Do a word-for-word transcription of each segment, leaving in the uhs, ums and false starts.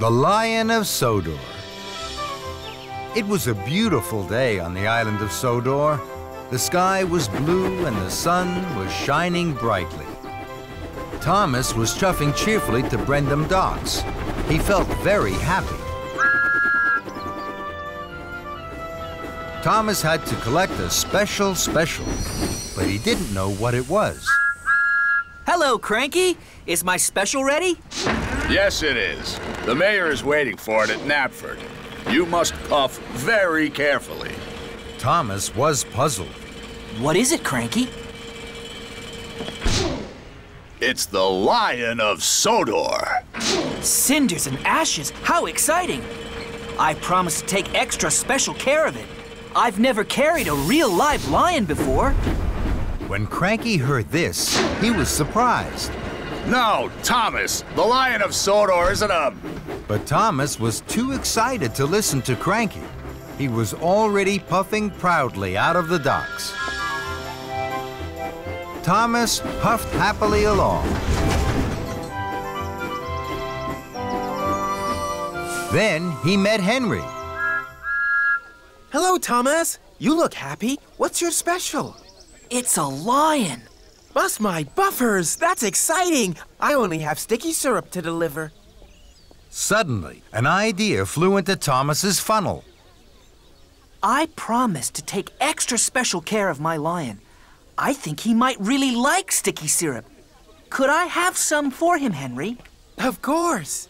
The Lion of Sodor. It was a beautiful day on the island of Sodor. The sky was blue and the sun was shining brightly. Thomas was chuffing cheerfully to Brendam Docks. He felt very happy. Thomas had to collect a special special, but he didn't know what it was. Hello, Cranky. Is my special ready? Yes, it is. The mayor is waiting for it at Knapford. You must puff very carefully. Thomas was puzzled. What is it, Cranky? It's the Lion of Sodor. Cinders and ashes, how exciting! I promise to take extra special care of it. I've never carried a real live lion before. When Cranky heard this, he was surprised. No, Thomas, the Lion of Sodor isn't a... But Thomas was too excited to listen to Cranky. He was already puffing proudly out of the docks. Thomas puffed happily along. Then he met Henry. Hello, Thomas. You look happy. What's your special? It's a lion. Bust my buffers! That's exciting! I only have sticky syrup to deliver. Suddenly, an idea flew into Thomas's funnel. I promised to take extra special care of my lion. I think he might really like sticky syrup. Could I have some for him, Henry? Of course.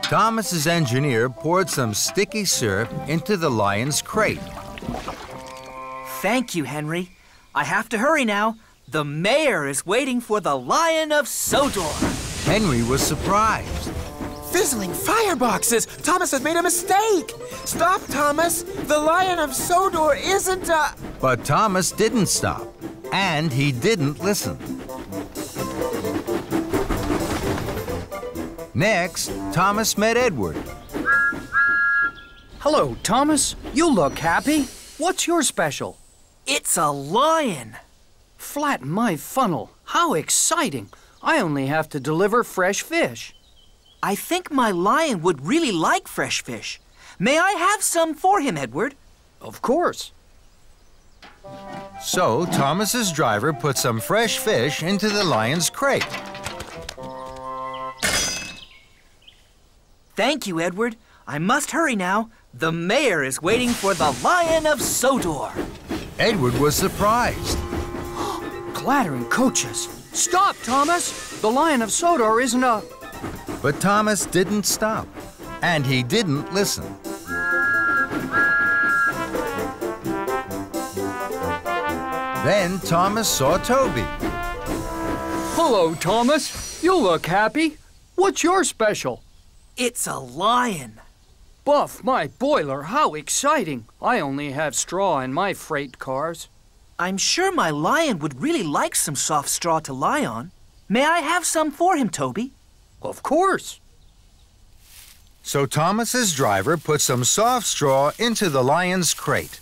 Thomas's engineer poured some sticky syrup into the lion's crate. Thank you, Henry. I have to hurry now. The mayor is waiting for the Lion of Sodor. Henry was surprised. Fizzling fireboxes! Thomas has made a mistake! Stop, Thomas! The Lion of Sodor isn't a... But Thomas didn't stop, and he didn't listen. Next, Thomas met Edward. Hello, Thomas. You look happy. What's your special? It's a lion! Flatten my funnel. How exciting! I only have to deliver fresh fish. I think my lion would really like fresh fish. May I have some for him, Edward? Of course. So, Thomas's driver put some fresh fish into the lion's crate. Thank you, Edward. I must hurry now. The mayor is waiting for the Lion of Sodor. Edward was surprised. Clattering coaches. Stop, Thomas! The Lion of Sodor isn't a... But Thomas didn't stop, and he didn't listen. Then Thomas saw Toby. Hello, Thomas. You look happy. What's your special? It's a lion. Buff, my boiler, how exciting! I only have straw in my freight cars. I'm sure my lion would really like some soft straw to lie on. May I have some for him, Toby? Of course. So Thomas's driver put some soft straw into the lion's crate.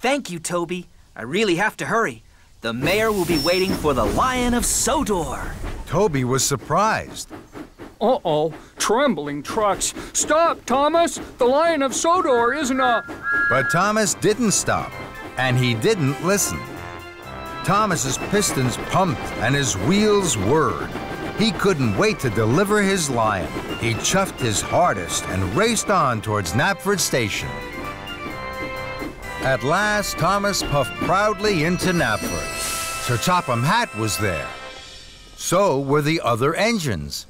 Thank you, Toby. I really have to hurry. The mayor will be waiting for the Lion of Sodor. Toby was surprised. Uh-oh, trembling trucks. Stop, Thomas! The Lion of Sodor isn't a... But Thomas didn't stop, and he didn't listen. Thomas's pistons pumped and his wheels whirred. He couldn't wait to deliver his lion. He chuffed his hardest and raced on towards Knapford Station. At last, Thomas puffed proudly into Knapford. Sir Topham Hatt was there. So were the other engines.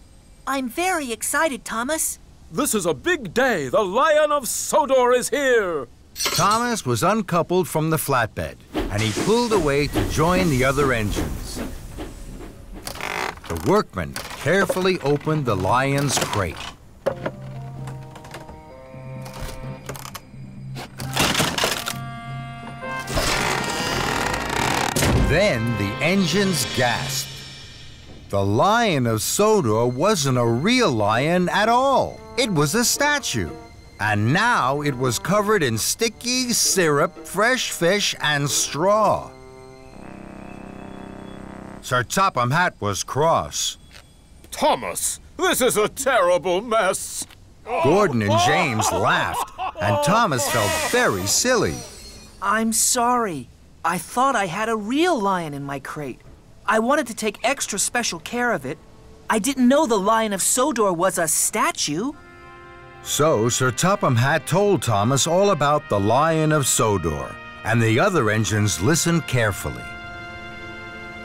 I'm very excited, Thomas. This is a big day. The Lion of Sodor is here. Thomas was uncoupled from the flatbed, and he pulled away to join the other engines. The workmen carefully opened the lion's crate. Then the engines gasped. The Lion of Sodor wasn't a real lion at all. It was a statue. And now it was covered in sticky syrup, fresh fish, and straw. Sir Topham Hatt was cross. Thomas, This is a terrible mess. Gordon and James laughed, and Thomas felt very silly. I'm sorry. I thought I had a real lion in my crate. I wanted to take extra special care of it. I didn't know the Lion of Sodor was a statue. So Sir Topham Hatt told Thomas all about the Lion of Sodor, and the other engines listened carefully.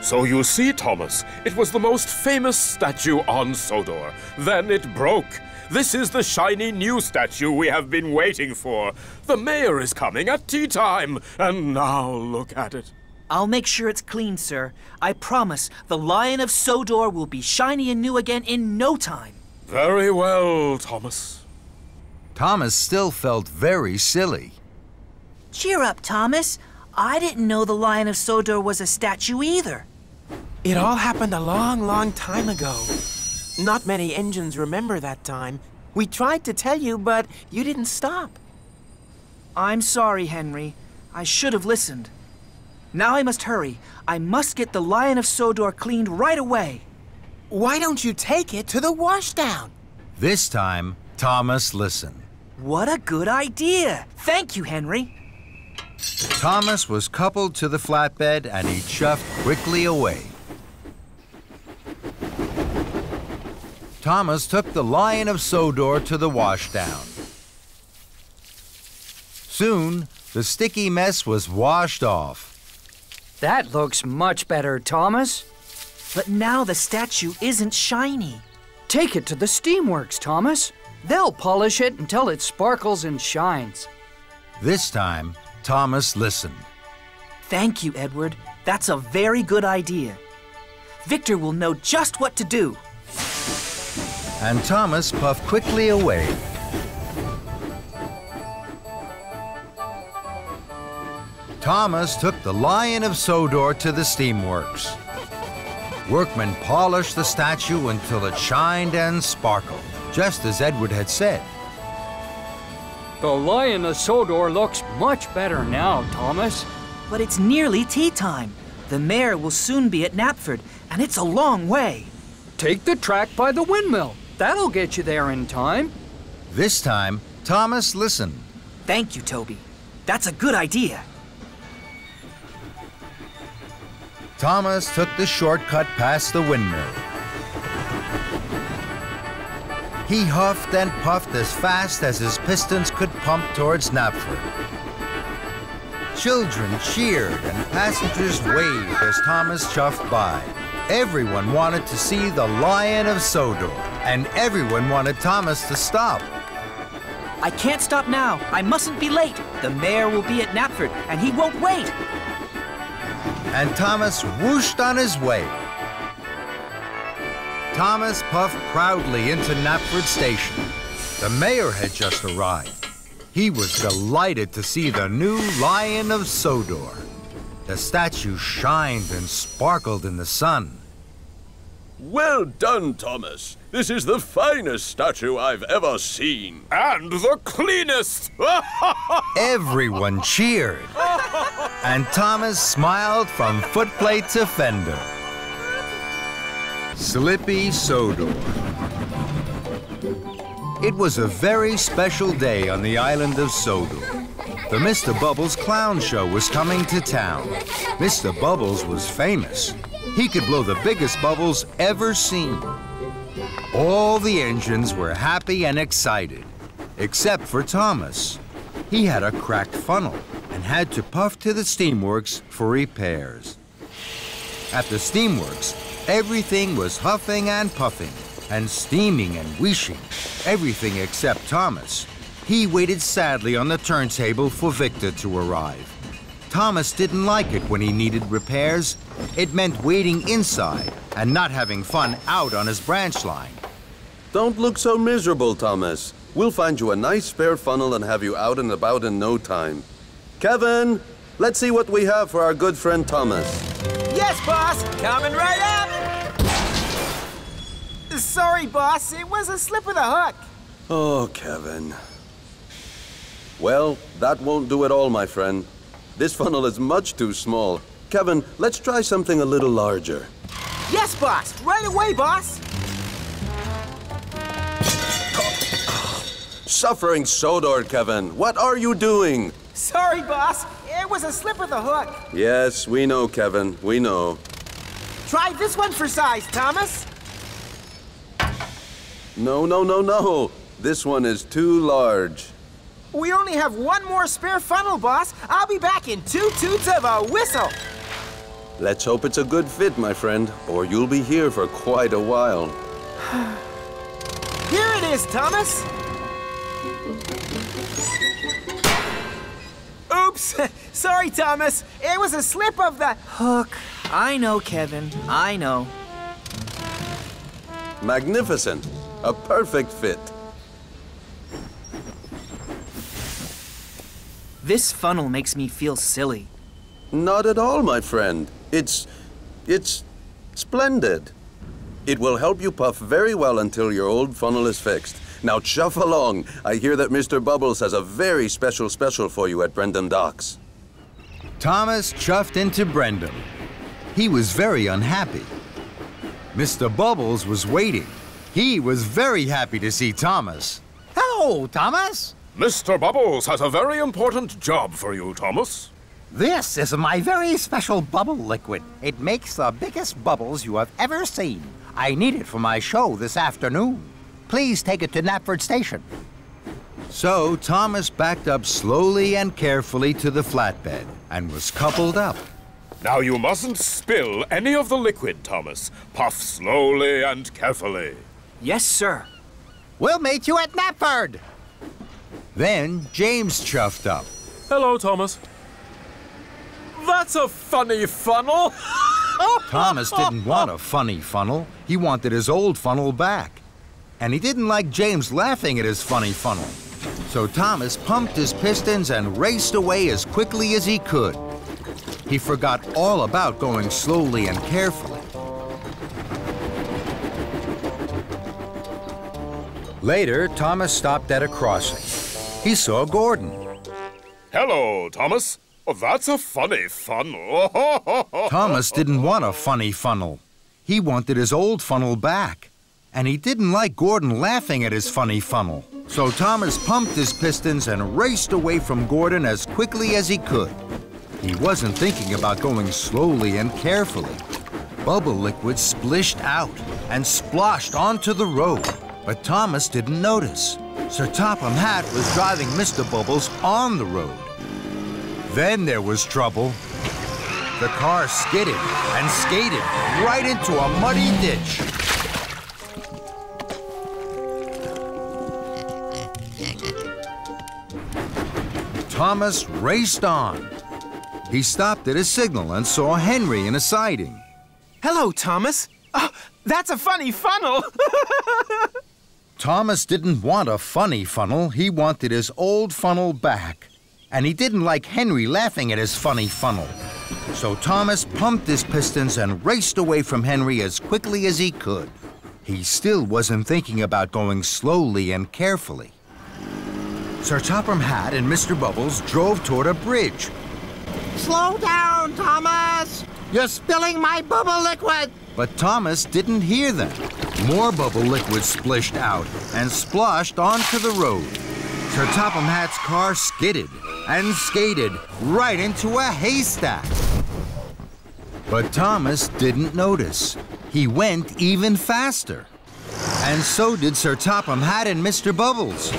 So you see, Thomas, it was the most famous statue on Sodor. Then it broke. This is the shiny new statue we have been waiting for. The mayor is coming at tea time, and now look at it. I'll make sure it's clean, sir. I promise the Lion of Sodor will be shiny and new again in no time. Very well, Thomas. Thomas still felt very silly. Cheer up, Thomas. I didn't know the Lion of Sodor was a statue either. It all happened a long, long time ago. Not many engines remember that time. We tried to tell you, but you didn't stop. I'm sorry, Henry. I should have listened. Now I must hurry. I must get the Lion of Sodor cleaned right away. Why don't you take it to the washdown? This time, Thomas listened. What a good idea! Thank you, Henry. Thomas was coupled to the flatbed and he chuffed quickly away. Thomas took the Lion of Sodor to the washdown. Soon, the sticky mess was washed off. That looks much better, Thomas. But now the statue isn't shiny. Take it to the Steamworks, Thomas. They'll polish it until it sparkles and shines. This time, Thomas listened. Thank you, Edward. That's a very good idea. Victor will know just what to do. And Thomas puffed quickly away. Thomas took the Lion of Sodor to the Steamworks. Workmen polished the statue until it shined and sparkled, just as Edward had said. The Lion of Sodor looks much better now, Thomas. But it's nearly tea time. The mayor will soon be at Knapford, and it's a long way. Take the track by the windmill. That'll get you there in time. This time, Thomas listened. Thank you, Toby. That's a good idea. Thomas took the shortcut past the windmill. He huffed and puffed as fast as his pistons could pump towards Knapford. Children cheered and passengers waved as Thomas chuffed by. Everyone wanted to see the Lion of Sodor, and everyone wanted Thomas to stop. I can't stop now. I mustn't be late. The mayor will be at Knapford, and he won't wait. And Thomas whooshed on his way. Thomas puffed proudly into Knapford Station. The mayor had just arrived. He was delighted to see the new Lion of Sodor. The statue shined and sparkled in the sun. Well done, Thomas. This is the finest statue I've ever seen. And the cleanest! Everyone cheered. And Thomas smiled from footplate to fender. Slippy Sodor. It was a very special day on the island of Sodor. The Mister Bubbles clown show was coming to town. Mister Bubbles was famous. He could blow the biggest bubbles ever seen. All the engines were happy and excited, except for Thomas. He had a cracked funnel and had to puff to the Steamworks for repairs. At the Steamworks, everything was huffing and puffing and steaming and whooshing, everything except Thomas. He waited sadly on the turntable for Victor to arrive. Thomas didn't like it when he needed repairs. It meant waiting inside and not having fun out on his branch line. Don't look so miserable, Thomas. We'll find you a nice spare funnel and have you out and about in no time. Kevin, let's see what we have for our good friend Thomas. Yes, boss! Coming right up! Sorry, boss. It was a slip of the hook. Oh, Kevin. Well, that won't do at all, my friend. This funnel is much too small. Kevin, let's try something a little larger. Yes, boss! Right away, boss! Suffering Sodor, Kevin. What are you doing? Sorry, boss. It was a slip of the hook. Yes, we know, Kevin. We know. Try this one for size, Thomas. No, no, no, no. This one is too large. We only have one more spare funnel, boss. I'll be back in two toots of a whistle. Let's hope it's a good fit, my friend, or you'll be here for quite a while. Here it is, Thomas. Oops. Sorry, Thomas. It was a slip of the hook. I know, Kevin. I know. Magnificent. A perfect fit. This funnel makes me feel silly. Not at all, my friend. It's... it's... splendid. It will help you puff very well until your old funnel is fixed. Now chuff along. I hear that Mister Bubbles has a very special special for you at Brendam Docks. Thomas chuffed into Brendam. He was very unhappy. Mister Bubbles was waiting. He was very happy to see Thomas. Hello, Thomas. Mister Bubbles has a very important job for you, Thomas. This is my very special bubble liquid. It makes the biggest bubbles you have ever seen. I need it for my show this afternoon. Please take it to Knapford Station. So Thomas backed up slowly and carefully to the flatbed and was coupled up. Now you mustn't spill any of the liquid, Thomas. Puff slowly and carefully. Yes, sir. We'll meet you at Knapford. Then James chuffed up. Hello, Thomas. That's a funny funnel. Thomas didn't want a funny funnel. He wanted his old funnel back. And he didn't like James laughing at his funny funnel. So Thomas pumped his pistons and raced away as quickly as he could. He forgot all about going slowly and carefully. Later, Thomas stopped at a crossing. He saw Gordon. Hello, Thomas. Oh, that's a funny funnel. Thomas didn't want a funny funnel. He wanted his old funnel back. And he didn't like Gordon laughing at his funny funnel. So Thomas pumped his pistons and raced away from Gordon as quickly as he could. He wasn't thinking about going slowly and carefully. Bubble liquid splished out and splashed onto the road. But Thomas didn't notice. Sir Topham Hatt was driving Mister Bubbles on the road. Then there was trouble. The car skidded and skated right into a muddy ditch. Thomas raced on. He stopped at a signal and saw Henry in a siding. Hello, Thomas. Oh, that's a funny funnel. Thomas didn't want a funny funnel. He wanted his old funnel back. And he didn't like Henry laughing at his funny funnel. So Thomas pumped his pistons and raced away from Henry as quickly as he could. He still wasn't thinking about going slowly and carefully. Sir Topham Hatt and Mister Bubbles drove toward a bridge. Slow down, Thomas! You're spilling my bubble liquid! But Thomas didn't hear them. More bubble liquid splashed out and splashed onto the road. Sir Topham Hatt's car skidded and skated right into a haystack. But Thomas didn't notice. He went even faster. And so did Sir Topham Hatt and Mister Bubbles.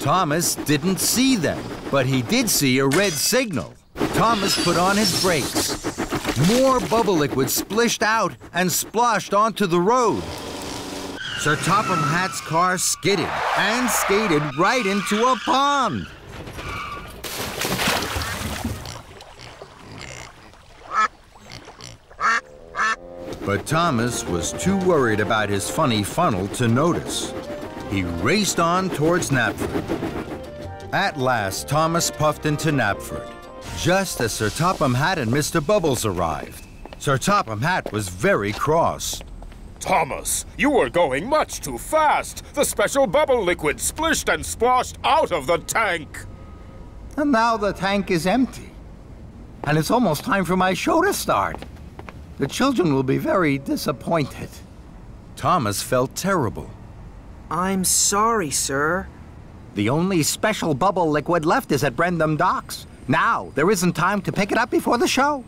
Thomas didn't see them, but he did see a red signal. Thomas put on his brakes. More bubble liquid splished out and splashed onto the road. Sir Topham Hatt's car skidded and skated right into a pond. But Thomas was too worried about his funny funnel to notice. He raced on towards Knapford. At last, Thomas puffed into Knapford, just as Sir Topham Hatt and Mister Bubbles arrived. Sir Topham Hatt was very cross. Thomas, you were going much too fast. The special bubble liquid splished and splashed out of the tank. And now the tank is empty. And it's almost time for my show to start. The children will be very disappointed. Thomas felt terrible. I'm sorry, sir. The only special bubble liquid left is at Brendam Docks. Now, there isn't time to pick it up before the show.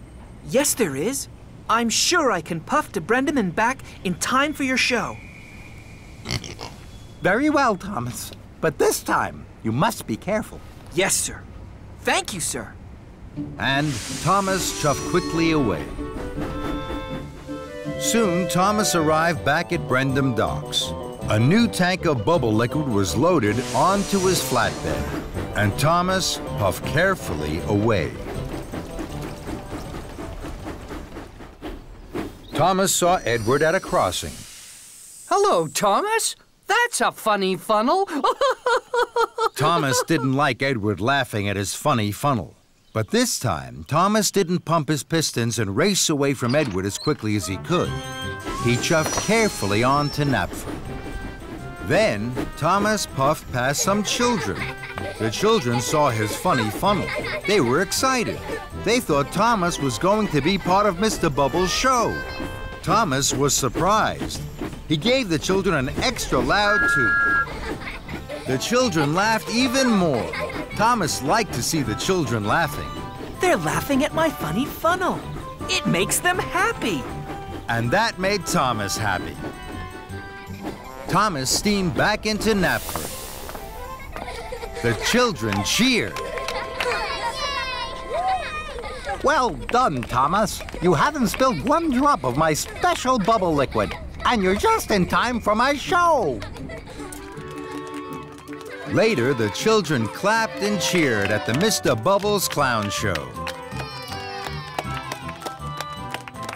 Yes, there is. I'm sure I can puff to Brendam and back in time for your show. Very well, Thomas. But this time, you must be careful. Yes, sir. Thank you, sir. And Thomas chuffed quickly away. Soon, Thomas arrived back at Brendam Docks. A new tank of bubble liquid was loaded onto his flatbed, and Thomas puffed carefully away. Thomas saw Edward at a crossing. Hello, Thomas. That's a funny funnel. Thomas didn't like Edward laughing at his funny funnel. But this time, Thomas didn't pump his pistons and race away from Edward as quickly as he could. He chuffed carefully on to Knapford. Then, Thomas puffed past some children. The children saw his funny funnel. They were excited. They thought Thomas was going to be part of Mister Bubbles' show. Thomas was surprised. He gave the children an extra loud toot. The children laughed even more. Thomas liked to see the children laughing. They're laughing at my funny funnel. It makes them happy. And that made Thomas happy. Thomas steamed back into Knapford. The children cheered. Well done, Thomas. You haven't spilled one drop of my special bubble liquid. And you're just in time for my show. Later, the children clapped and cheered at the Mister Bubbles Clown Show.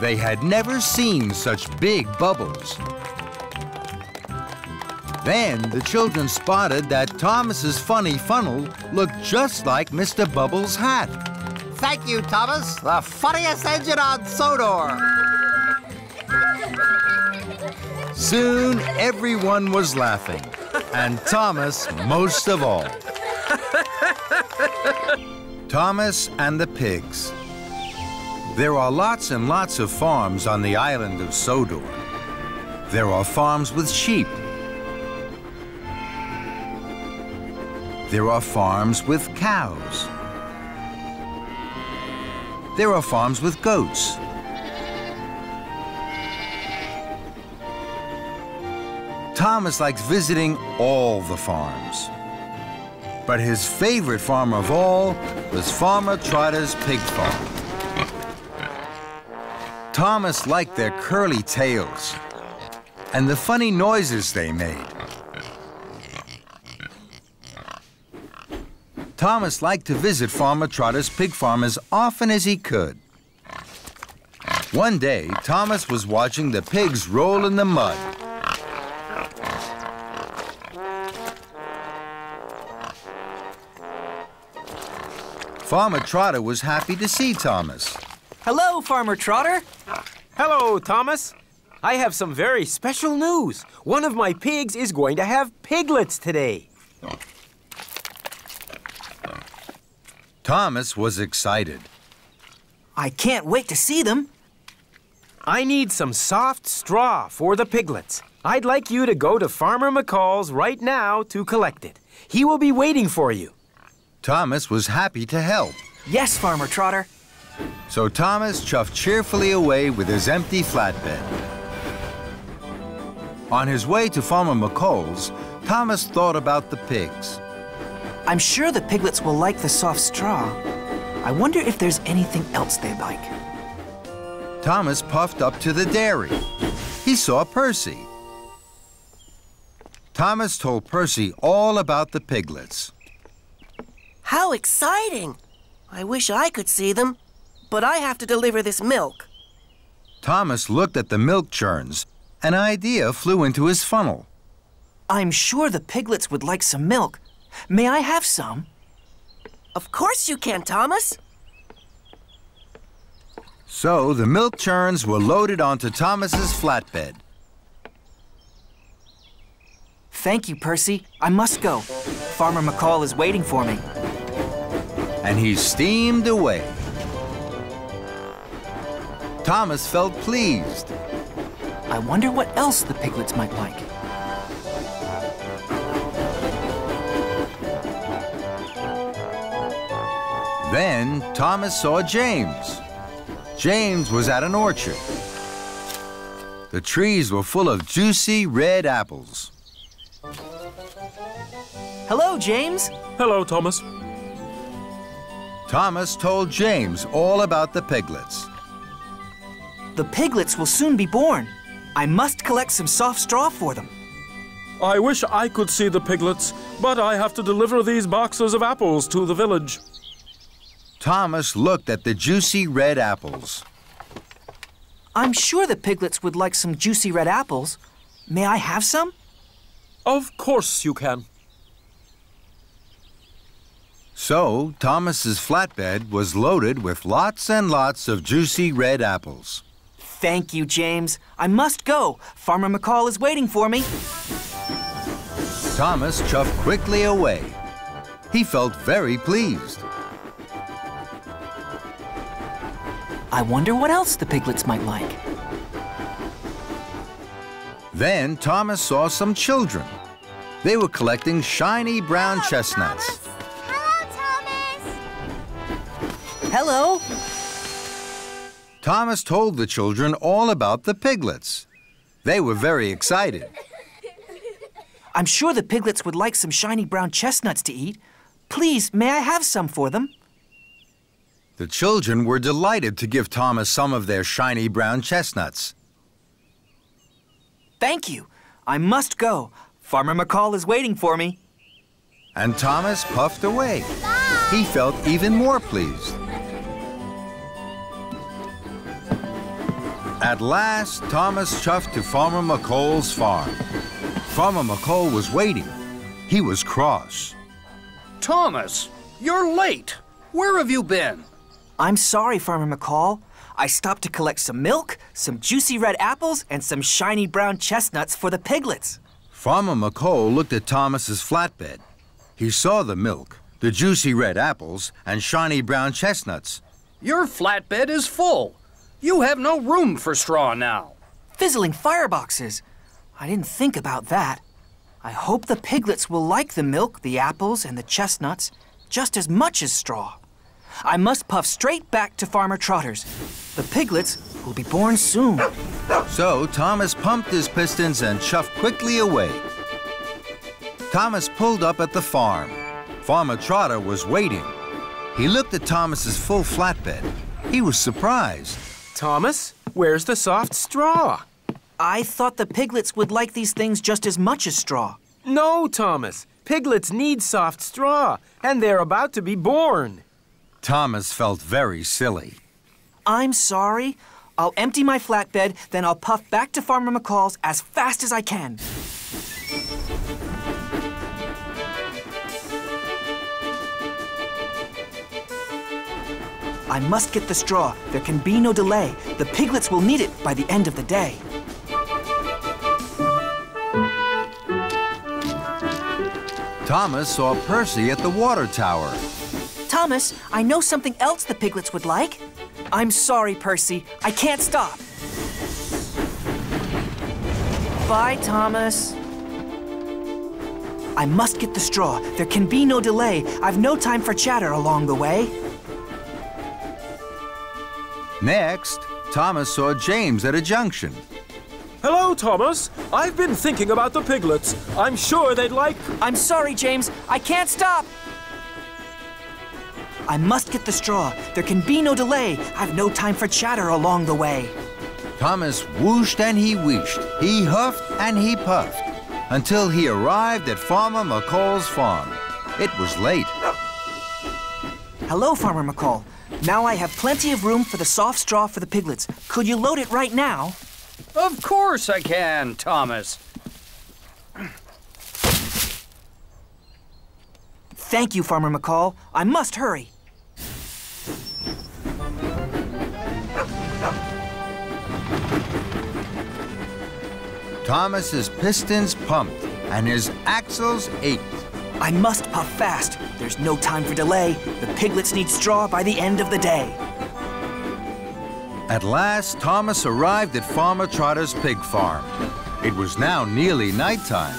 They had never seen such big bubbles. Then, the children spotted that Thomas's funny funnel looked just like Mister Bubbles' hat. Thank you, Thomas, the funniest engine on Sodor. Soon, everyone was laughing. And Thomas, most of all. Thomas and the pigs. There are lots and lots of farms on the island of Sodor. There are farms with sheep. There are farms with cows. There are farms with goats. Thomas likes visiting all the farms. But his favorite farm of all was Farmer Trotter's pig farm. Thomas liked their curly tails and the funny noises they made. Thomas liked to visit Farmer Trotter's pig farm as often as he could. One day, Thomas was watching the pigs roll in the mud. Farmer Trotter was happy to see Thomas. Hello, Farmer Trotter. Hello, Thomas. I have some very special news. One of my pigs is going to have piglets today. Thomas was excited. I can't wait to see them. I need some soft straw for the piglets. I'd like you to go to Farmer McColl's right now to collect it. He will be waiting for you. Thomas was happy to help. Yes, Farmer Trotter. So Thomas chuffed cheerfully away with his empty flatbed. On his way to Farmer McColl's, Thomas thought about the pigs. I'm sure the piglets will like the soft straw. I wonder if there's anything else they'd like. Thomas puffed up to the dairy. He saw Percy. Thomas told Percy all about the piglets. How exciting! I wish I could see them, but I have to deliver this milk. Thomas looked at the milk churns. An idea flew into his funnel. I'm sure the piglets would like some milk. May I have some? Of course you can, Thomas. So the milk churns were loaded onto Thomas's flatbed. Thank you, Percy. I must go. Farmer McColl is waiting for me. And he steamed away. Thomas felt pleased. I wonder what else the piglets might like. Then Thomas saw James. James was at an orchard. The trees were full of juicy red apples. Hello, James. Hello, Thomas. Thomas told James all about the piglets. The piglets will soon be born. I must collect some soft straw for them. I wish I could see the piglets, but I have to deliver these boxes of apples to the village. Thomas looked at the juicy red apples. I'm sure the piglets would like some juicy red apples. May I have some? Of course you can. So, Thomas's flatbed was loaded with lots and lots of juicy red apples. Thank you, James. I must go. Farmer McColl is waiting for me. Thomas chuffed quickly away. He felt very pleased. I wonder what else the piglets might like. Then Thomas saw some children. They were collecting shiny brown Hello, chestnuts. Thomas. Hello. Thomas told the children all about the piglets. They were very excited. I'm sure the piglets would like some shiny brown chestnuts to eat. Please, may I have some for them? The children were delighted to give Thomas some of their shiny brown chestnuts. Thank you. I must go. Farmer McColl is waiting for me. And Thomas puffed away. Bye. He felt even more pleased. At last, Thomas chuffed to Farmer McColl's farm. Farmer McColl was waiting. He was cross. Thomas, you're late. Where have you been? I'm sorry, Farmer McColl. I stopped to collect some milk, some juicy red apples, and some shiny brown chestnuts for the piglets. Farmer McColl looked at Thomas's flatbed. He saw the milk, the juicy red apples, and shiny brown chestnuts. Your flatbed is full. You have no room for straw now. Fizzling fireboxes. I didn't think about that. I hope the piglets will like the milk, the apples, and the chestnuts just as much as straw. I must puff straight back to Farmer Trotter's. The piglets will be born soon. So Thomas pumped his pistons and chuffed quickly away. Thomas pulled up at the farm. Farmer Trotter was waiting. He looked at Thomas's full flatbed. He was surprised. Thomas, where's the soft straw? I thought the piglets would like these things just as much as straw. No, Thomas. Piglets need soft straw, and they're about to be born. Thomas felt very silly. I'm sorry. I'll empty my flatbed, then I'll puff back to Farmer McCall's as fast as I can. I must get the straw. There can be no delay. The piglets will need it by the end of the day. Thomas saw Percy at the water tower. Thomas, I know something else the piglets would like. I'm sorry, Percy. I can't stop. Bye, Thomas. I must get the straw. There can be no delay. I've no time for chatter along the way. Next, Thomas saw James at a junction. Hello, Thomas. I've been thinking about the piglets. I'm sure they'd like... I'm sorry, James. I can't stop. I must get the straw. There can be no delay. I've no time for chatter along the way. Thomas whooshed and he whooshed. He huffed and he puffed until he arrived at Farmer McColl's farm. It was late. Hello, Farmer McColl. Now I have plenty of room for the soft straw for the piglets. Could you load it right now? Of course I can, Thomas. Thank you, Farmer McColl. I must hurry. Thomas's pistons pumped and his axles ached. I must puff fast. There's no time for delay. The piglets need straw by the end of the day. At last, Thomas arrived at Farmer Trotter's pig farm. It was now nearly nighttime.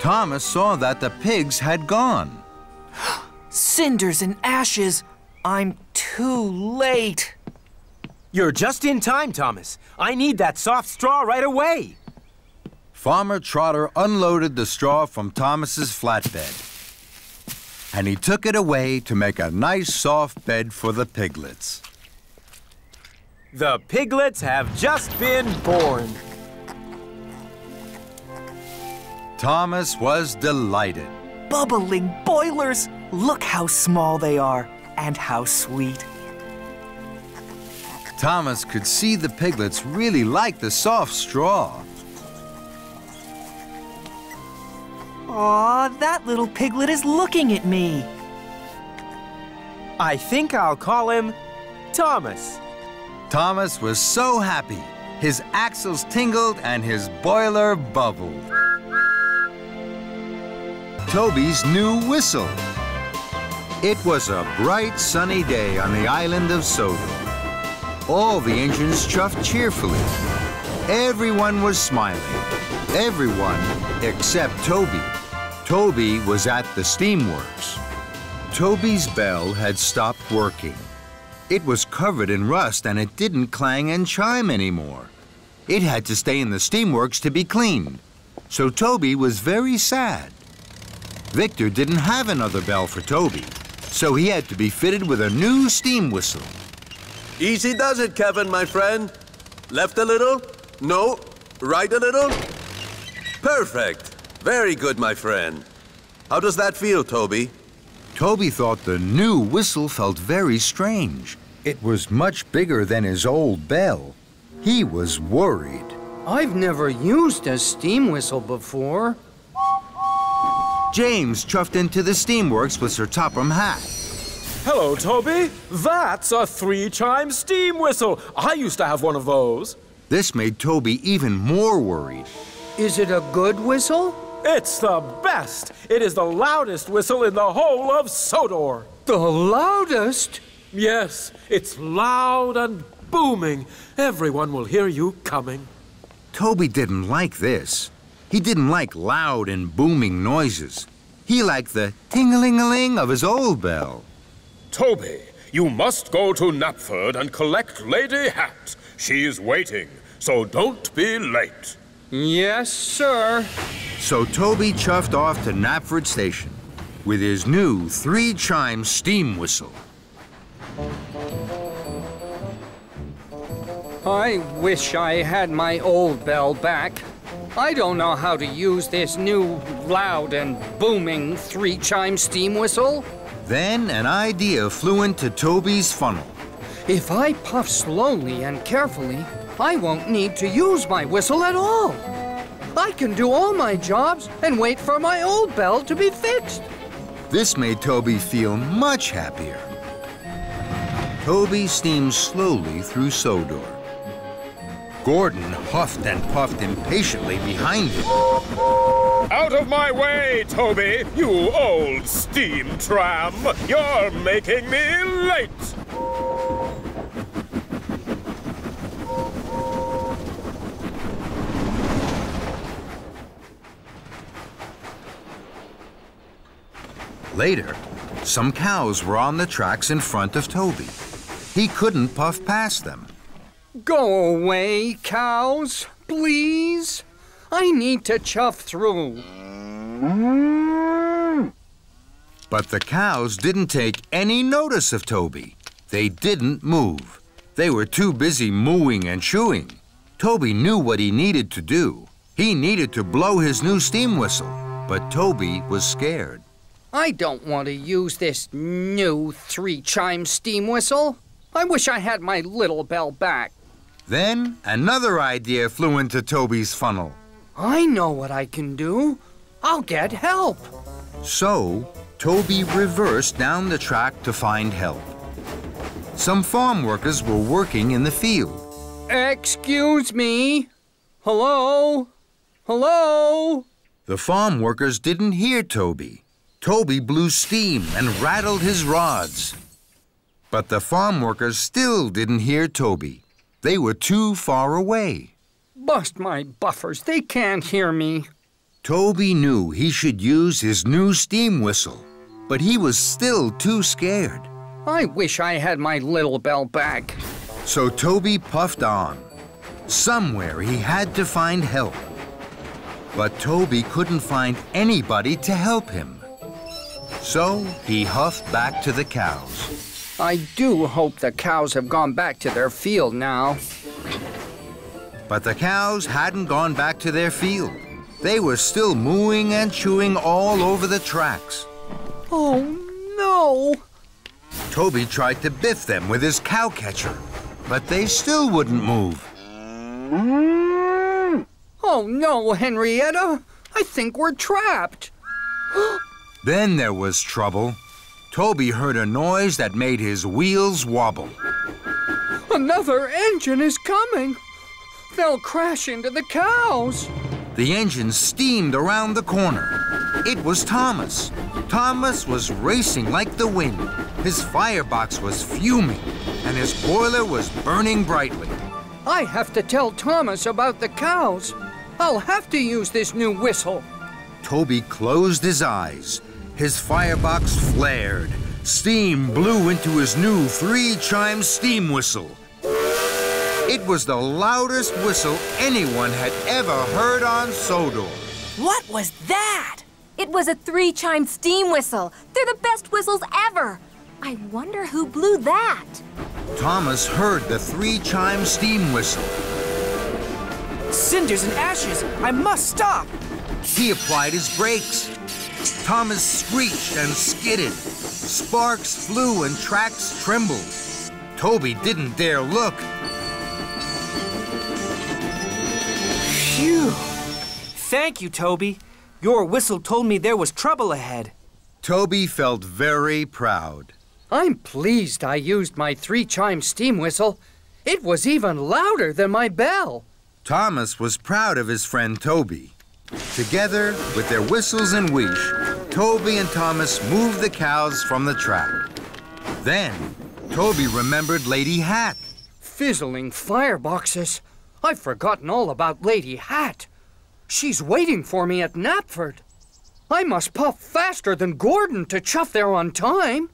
Thomas saw that the pigs had gone. Cinders and ashes! I'm too late. You're just in time, Thomas. I need that soft straw right away. Farmer Trotter unloaded the straw from Thomas's flatbed, and he took it away to make a nice soft bed for the piglets. The piglets have just been born. Thomas was delighted. Bubbling boilers! Look how small they are, and how sweet. Thomas could see the piglets really liked the soft straw. Aw, that little piglet is looking at me. I think I'll call him Thomas. Thomas was so happy. His axles tingled and his boiler bubbled. Toby's new whistle. It was a bright, sunny day on the island of Sodor. All the engines chuffed cheerfully. Everyone was smiling. Everyone except Toby. Toby was at the Steamworks. Toby's bell had stopped working. It was covered in rust and it didn't clang and chime anymore. It had to stay in the Steamworks to be cleaned. So Toby was very sad. Victor didn't have another bell for Toby. So he had to be fitted with a new steam whistle. Easy does it, Kevin, my friend. Left a little, no, right a little. Perfect. Very good, my friend. How does that feel, Toby? Toby thought the new whistle felt very strange. It was much bigger than his old bell. He was worried. I've never used a steam whistle before. James chuffed into the Steamworks with Sir Topham Hatt. Hello, Toby. That's a three-chime steam whistle. I used to have one of those. This made Toby even more worried. Is it a good whistle? It's the best. It is the loudest whistle in the whole of Sodor. The loudest? Yes, it's loud and booming. Everyone will hear you coming. Toby didn't like this. He didn't like loud and booming noises. He liked the ting-a-ling-a-ling of his old bell. Toby, you must go to Knapford and collect Lady Hatt. She's waiting, so don't be late. Yes, sir. So Toby chuffed off to Knapford Station with his new three-chime steam whistle. I wish I had my old bell back. I don't know how to use this new, loud and booming three-chime steam whistle. Then an idea flew into Toby's funnel. If I puff slowly and carefully, I won't need to use my whistle at all. I can do all my jobs and wait for my old bell to be fixed. This made Toby feel much happier. Toby steamed slowly through Sodor. Gordon huffed and puffed impatiently behind him. Out of my way, Toby, you old steam tram! You're making me late! Later, some cows were on the tracks in front of Toby. He couldn't puff past them. Go away, cows, please. I need to chuff through. But the cows didn't take any notice of Toby. They didn't move. They were too busy mooing and chewing. Toby knew what he needed to do. He needed to blow his new steam whistle, but Toby was scared. I don't want to use this new three-chime steam whistle. I wish I had my little bell back. Then another idea flew into Toby's funnel. I know what I can do. I'll get help. So, Toby reversed down the track to find help. Some farm workers were working in the field. Excuse me. Hello? Hello? The farm workers didn't hear Toby. Toby blew steam and rattled his rods. But the farm workers still didn't hear Toby. They were too far away. Bust my buffers, they can't hear me. Toby knew he should use his new steam whistle, but he was still too scared. I wish I had my little bell back. So Toby puffed on. Somewhere he had to find help. But Toby couldn't find anybody to help him. So he huffed back to the cows. I do hope the cows have gone back to their field now. But the cows hadn't gone back to their field. They were still mooing and chewing all over the tracks. Oh, no! Toby tried to biff them with his cow catcher, but they still wouldn't move. Oh, no, Henrietta! I think we're trapped! Then there was trouble. Toby heard a noise that made his wheels wobble. Another engine is coming! They'll crash into the cows! The engine steamed around the corner. It was Thomas. Thomas was racing like the wind. His firebox was fuming, and his boiler was burning brightly. I have to tell Thomas about the cows. I'll have to use this new whistle. Toby closed his eyes. His firebox flared. Steam blew into his new three-chime steam whistle. It was the loudest whistle anyone had ever heard on Sodor. What was that? It was a three-chime steam whistle. They're the best whistles ever. I wonder who blew that. Thomas heard the three-chime steam whistle. Cinders and ashes, I must stop. He applied his brakes. Thomas screeched and skidded. Sparks flew and tracks trembled. Toby didn't dare look. Phew! Thank you, Toby. Your whistle told me there was trouble ahead. Toby felt very proud. I'm pleased I used my three-chime steam whistle. It was even louder than my bell. Thomas was proud of his friend Toby. Together, with their whistles and whoosh, Toby and Thomas moved the cows from the track. Then, Toby remembered Lady Hatt. Fizzling fireboxes. I've forgotten all about Lady Hatt. She's waiting for me at Knapford. I must puff faster than Gordon to chuff there on time.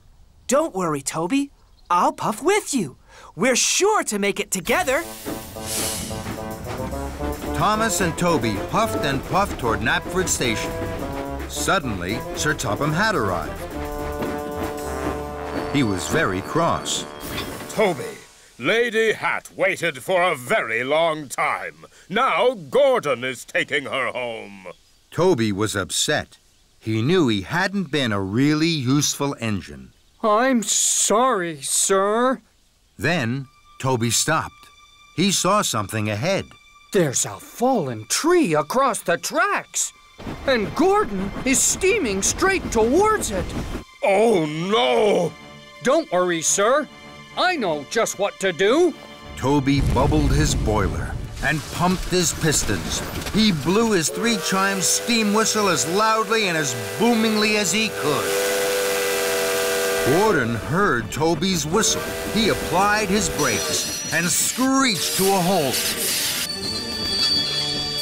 Don't worry, Toby. I'll puff with you. We're sure to make it together. Thomas and Toby puffed and puffed toward Knapford Station. Suddenly, Sir Topham Hatt arrived. He was very cross. Toby! Lady Hatt waited for a very long time. Now Gordon is taking her home. Toby was upset. He knew he hadn't been a really useful engine. I'm sorry, sir. Then Toby stopped. He saw something ahead. There's a fallen tree across the tracks. And Gordon is steaming straight towards it. Oh, no! Don't worry, sir. I know just what to do. Toby bubbled his boiler and pumped his pistons. He blew his three-chime steam whistle as loudly and as boomingly as he could. Gordon heard Toby's whistle. He applied his brakes and screeched to a halt.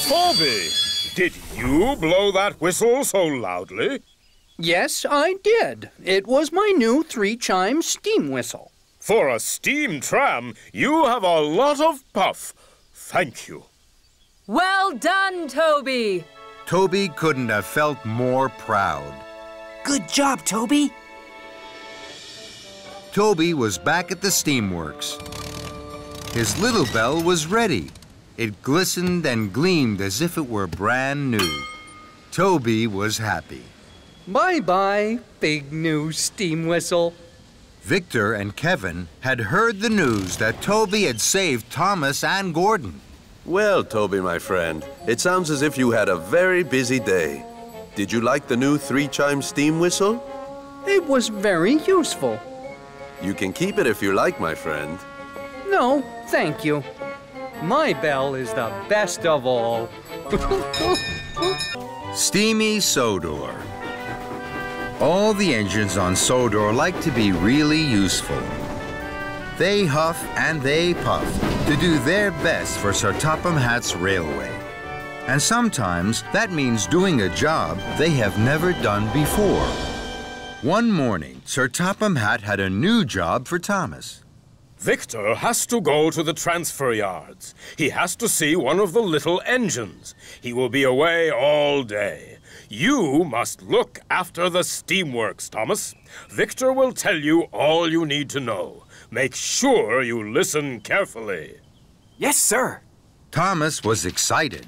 Toby, did you blow that whistle so loudly? Yes, I did. It was my new three-chime steam whistle. For a steam tram, you have a lot of puff. Thank you. Well done, Toby. Toby couldn't have felt more proud. Good job, Toby. Toby was back at the Steamworks. His little bell was ready. It glistened and gleamed as if it were brand new. Toby was happy. Bye-bye, big new steam whistle. Victor and Kevin had heard the news that Toby had saved Thomas and Gordon. Well, Toby, my friend, it sounds as if you had a very busy day. Did you like the new three-chime steam whistle? It was very useful. You can keep it if you like, my friend. No, thank you. My bell is the best of all. Steamy Sodor. All the engines on Sodor like to be really useful. They huff and they puff to do their best for Sir Topham Hatt's railway. And sometimes that means doing a job they have never done before. One morning, Sir Topham Hatt had a new job for Thomas. Victor has to go to the transfer yards. He has to see one of the little engines. He will be away all day. You must look after the steamworks, Thomas. Victor will tell you all you need to know. Make sure you listen carefully. Yes, sir. Thomas was excited.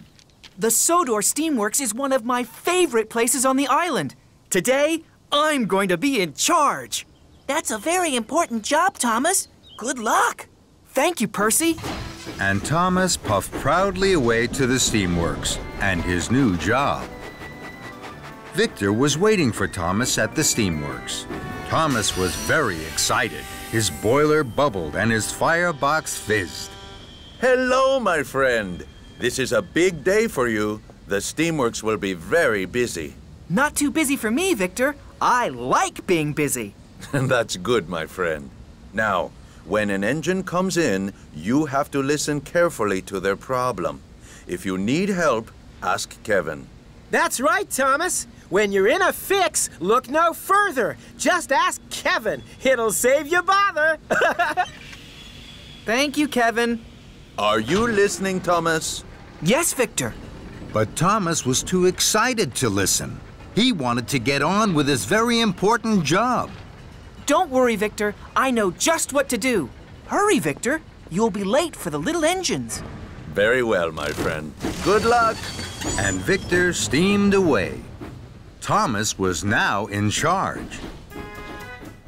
The Sodor Steamworks is one of my favorite places on the island. Today, I'm going to be in charge. That's a very important job, Thomas. Good luck. Thank you, Percy. And Thomas puffed proudly away to the steamworks and his new job. Victor was waiting for Thomas at the steamworks. Thomas was very excited. His boiler bubbled and his firebox fizzed. Hello, my friend. This is a big day for you. The steamworks will be very busy. Not too busy for me, Victor. I like being busy. That's good, my friend. Now, when an engine comes in, you have to listen carefully to their problem. If you need help, ask Kevin. That's right, Thomas. When you're in a fix, look no further. Just ask Kevin. It'll save you bother. Thank you, Kevin. Are you listening, Thomas? Yes, Victor. But Thomas was too excited to listen. He wanted to get on with his very important job. Don't worry, Victor. I know just what to do. Hurry, Victor. You'll be late for the little engines. Very well, my friend. Good luck. And Victor steamed away. Thomas was now in charge.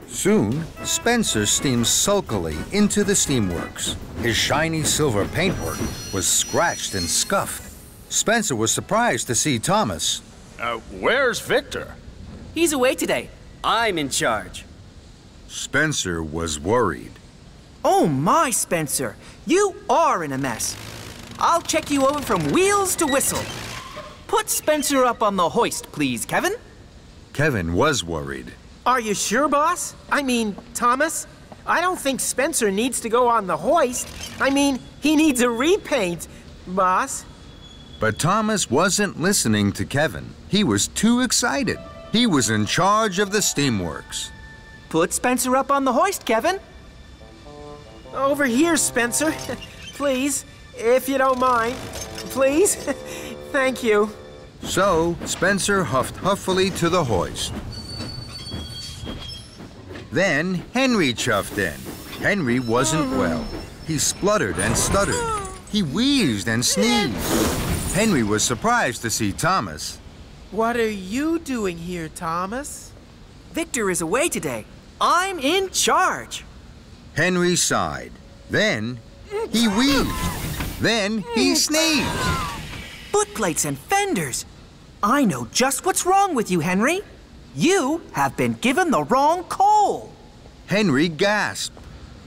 Soon, Spencer steamed sulkily into the steamworks. His shiny silver paintwork was scratched and scuffed. Spencer was surprised to see Thomas. Uh, where's Victor? He's away today. I'm in charge. Spencer was worried. Oh my, Spencer. You are in a mess. I'll check you over from wheels to whistle. Put Spencer up on the hoist, please, Kevin. Kevin was worried. Are you sure, boss? I mean, Thomas? I don't think Spencer needs to go on the hoist. I mean, he needs a repaint, boss. But Thomas wasn't listening to Kevin. He was too excited. He was in charge of the steamworks. Put Spencer up on the hoist, Kevin. Over here, Spencer. Please, if you don't mind. Please. Thank you. So, Spencer huffed huffily to the hoist. Then, Henry chuffed in. Henry wasn't well. He spluttered and stuttered. He wheezed and sneezed. Henry was surprised to see Thomas. What are you doing here, Thomas? Victor is away today. I'm in charge. Henry sighed. Then he wheezed. Then he sneezed. Foot plates and fenders. I know just what's wrong with you, Henry. You have been given the wrong coal. Henry gasped.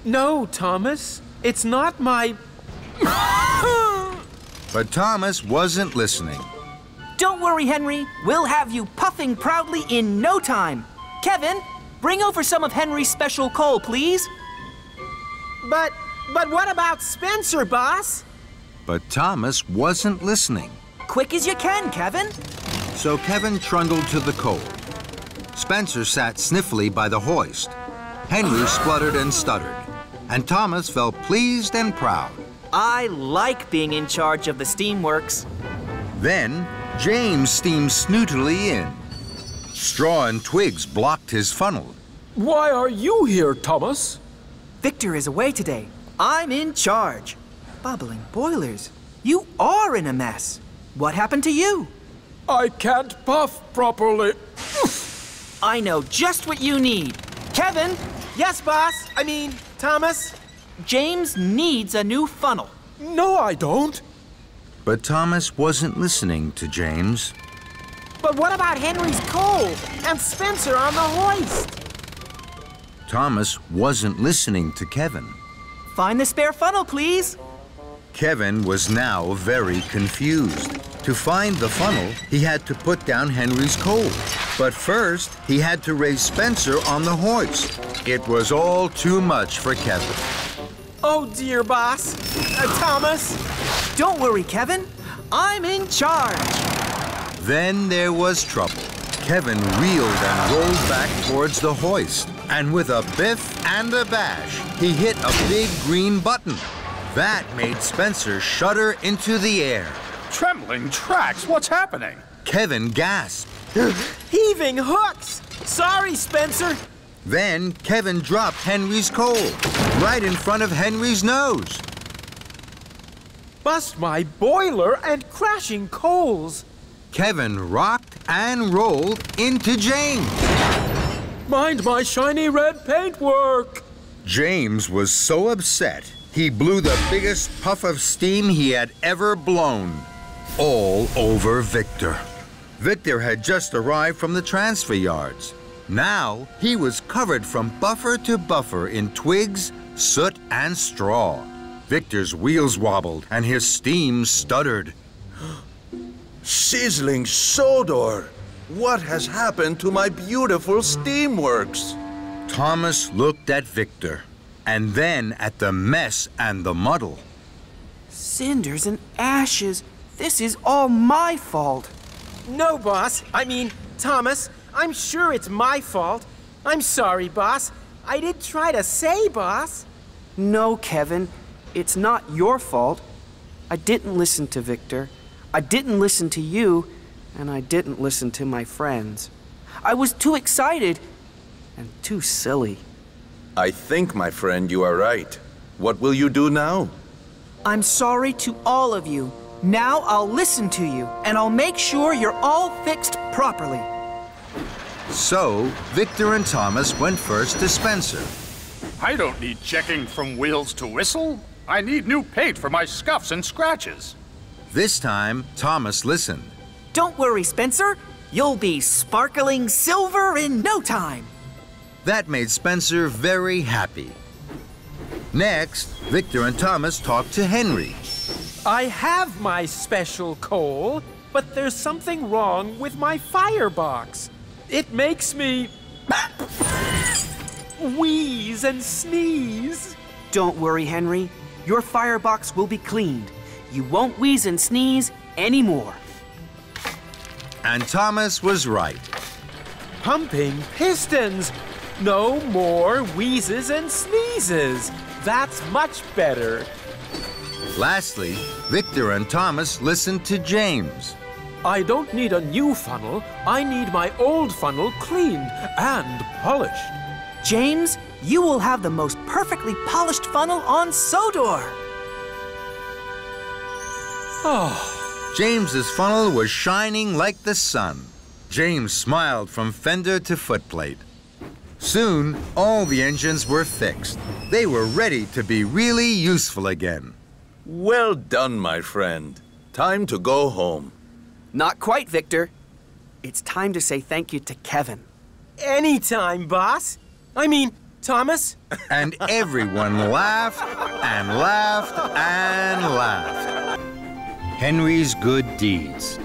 No, Thomas. It's not my... But Thomas wasn't listening. Don't worry, Henry. We'll have you puffing proudly in no time. Kevin, bring over some of Henry's special coal, please. But, but what about Spencer, boss? But Thomas wasn't listening. Quick as you can, Kevin. So Kevin trundled to the coal. Spencer sat sniffily by the hoist. Henry spluttered and stuttered. And Thomas felt pleased and proud. I like being in charge of the steamworks. Then, James steamed snootily in. Straw and twigs blocked his funnel. Why are you here, Thomas? Victor is away today. I'm in charge. Bubbling boilers, you are in a mess. What happened to you? I can't puff properly. I know just what you need. Kevin? Yes, boss. I mean, Thomas? James needs a new funnel. No, I don't. But Thomas wasn't listening to James. But what about Henry's coal and Spencer on the hoist? Thomas wasn't listening to Kevin. Find the spare funnel, please. Kevin was now very confused. To find the funnel, he had to put down Henry's coal. But first, he had to raise Spencer on the hoist. It was all too much for Kevin. Oh dear, boss. Uh, Thomas? Don't worry, Kevin. I'm in charge. Then there was trouble. Kevin reeled and rolled back towards the hoist. And with a biff and a bash, he hit a big green button. That made Spencer shudder into the air. Trembling tracks, what's happening? Kevin gasped. Heaving hooks! Sorry, Spencer. Then Kevin dropped Henry's coal right in front of Henry's nose. Bust my boiler and crashing coals. Kevin rocked and rolled into James. Mind my shiny red paintwork. James was so upset, he blew the biggest puff of steam he had ever blown. All over Victor. Victor had just arrived from the transfer yards. Now he was covered from buffer to buffer in twigs, soot, and straw. Victor's wheels wobbled and his steam stuttered. Sizzling Sodor! What has happened to my beautiful Steamworks? Thomas looked at Victor and then at the mess and the muddle. Cinders and ashes! This is all my fault. No, boss. I mean, Thomas. I'm sure it's my fault. I'm sorry, boss. I did try to say, boss. No, Kevin. It's not your fault. I didn't listen to Victor. I didn't listen to you. And I didn't listen to my friends. I was too excited and too silly. I think, my friend, you are right. What will you do now? I'm sorry to all of you. Now I'll listen to you, and I'll make sure you're all fixed properly. So, Victor and Thomas went first to Spencer. I don't need checking from wheels to whistle. I need new paint for my scuffs and scratches. This time, Thomas listened. Don't worry, Spencer. You'll be sparkling silver in no time. That made Spencer very happy. Next, Victor and Thomas talked to Henry. I have my special coal, but there's something wrong with my firebox. It makes me wheeze and sneeze. Don't worry, Henry. Your firebox will be cleaned. You won't wheeze and sneeze anymore. And Thomas was right. Pumping pistons. No more wheezes and sneezes. That's much better. Lastly, Victor and Thomas listened to James. I don't need a new funnel. I need my old funnel cleaned and polished. James, you will have the most perfectly polished funnel on Sodor. Oh. James's funnel was shining like the sun. James smiled from fender to footplate. Soon, all the engines were fixed. They were ready to be really useful again. Well done, my friend. Time to go home. Not quite, Victor. It's time to say thank you to Kevin. Anytime, boss. I mean, Thomas. And everyone laughed and laughed and laughed. Henry's good deeds.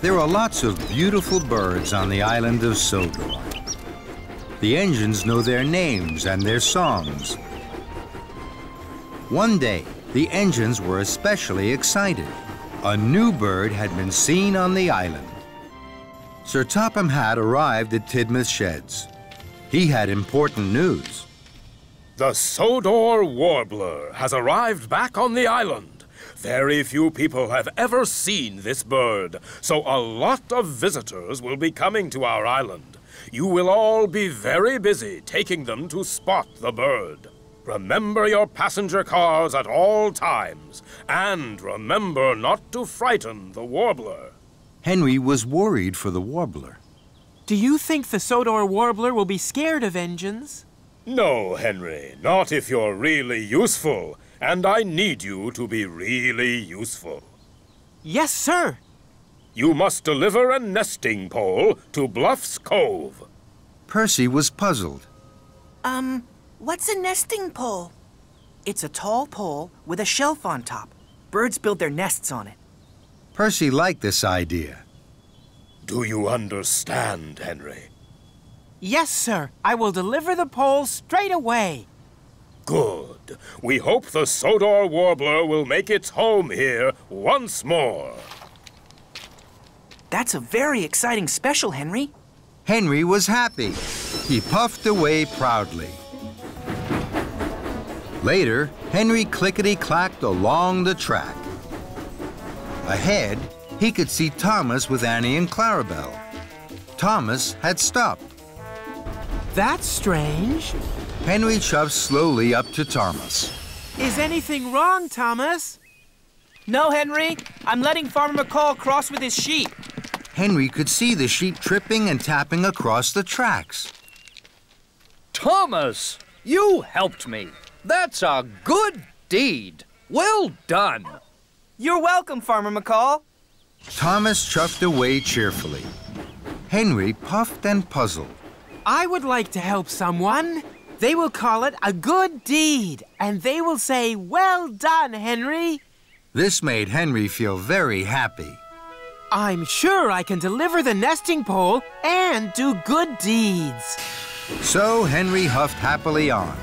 There are lots of beautiful birds on the island of Sodor. The engines know their names and their songs. One day, the engines were especially excited. A new bird had been seen on the island. Sir Topham Hatt arrived at Tidmouth Sheds. He had important news. The Sodor warbler has arrived back on the island. Very few people have ever seen this bird, so a lot of visitors will be coming to our island. You will all be very busy taking them to spot the bird. Remember your passenger cars at all times, and remember not to frighten the warbler. Henry was worried for the warbler. Do you think the Sodor warbler will be scared of engines? No, Henry, not if you're really useful, and I need you to be really useful. Yes, sir. You must deliver a nesting pole to Bluff's Cove. Percy was puzzled. Um... What's a nesting pole? It's a tall pole with a shelf on top. Birds build their nests on it. Percy liked this idea. Do you understand, Henry? Yes, sir. I will deliver the pole straight away. Good. We hope the Sodor Warbler will make its home here once more. That's a very exciting special, Henry. Henry was happy. He puffed away proudly. Later, Henry clickety-clacked along the track. Ahead, he could see Thomas with Annie and Clarabelle. Thomas had stopped. That's strange. Henry shoved slowly up to Thomas. Is anything wrong, Thomas? No, Henry. I'm letting Farmer McColl cross with his sheep. Henry could see the sheep tripping and tapping across the tracks. Thomas, you helped me. That's a good deed. Well done. You're welcome, Farmer McColl. Thomas chuffed away cheerfully. Henry puffed and puzzled. I would like to help someone. They will call it a good deed, and they will say, well done, Henry. This made Henry feel very happy. I'm sure I can deliver the nesting pole and do good deeds. So Henry huffed happily on.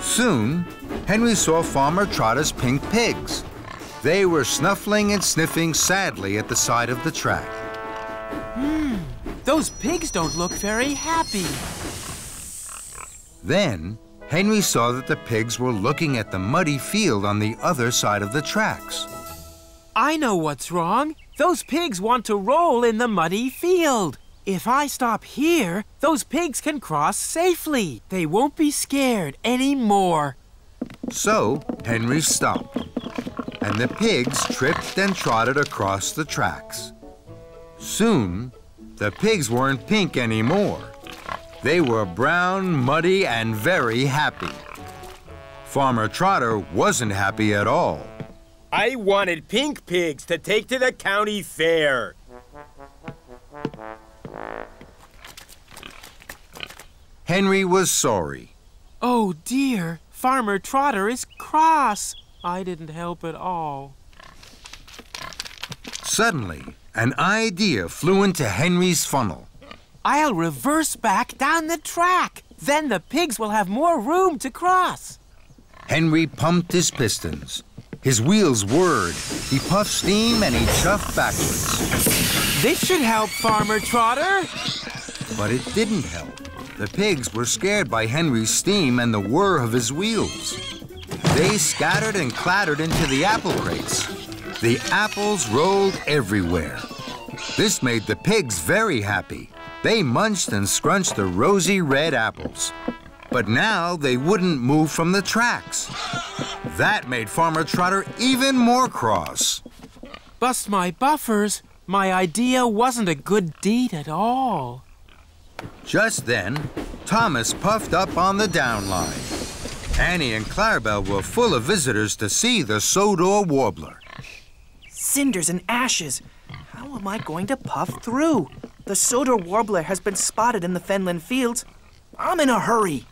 Soon, Henry saw Farmer Trotter's pink pigs. They were snuffling and sniffing sadly at the side of the track. Hmm, those pigs don't look very happy. Then, Henry saw that the pigs were looking at the muddy field on the other side of the tracks. I know what's wrong. Those pigs want to roll in the muddy field. If I stop here, those pigs can cross safely. They won't be scared anymore. So, Henry stopped, and the pigs tripped and trotted across the tracks. Soon, the pigs weren't pink anymore. They were brown, muddy, and very happy. Farmer Trotter wasn't happy at all. I wanted pink pigs to take to the county fair. Henry was sorry. Oh, dear. Farmer Trotter is cross. I didn't help at all. Suddenly, an idea flew into Henry's funnel. I'll reverse back down the track. Then the pigs will have more room to cross. Henry pumped his pistons. His wheels whirred. He puffed steam and he chuffed backwards. This should help, Farmer Trotter. But it didn't help. The pigs were scared by Henry's steam and the whir of his wheels. They scattered and clattered into the apple crates. The apples rolled everywhere. This made the pigs very happy. They munched and scrunched the rosy red apples. But now they wouldn't move from the tracks. That made Farmer Trotter even more cross. Bust my buffers. My idea wasn't a good deed at all. Just then, Thomas puffed up on the down line. Annie and Clarabelle were full of visitors to see the Sodor Warbler. Cinders and ashes. How am I going to puff through? The Sodor Warbler has been spotted in the Fenland fields. I'm in a hurry.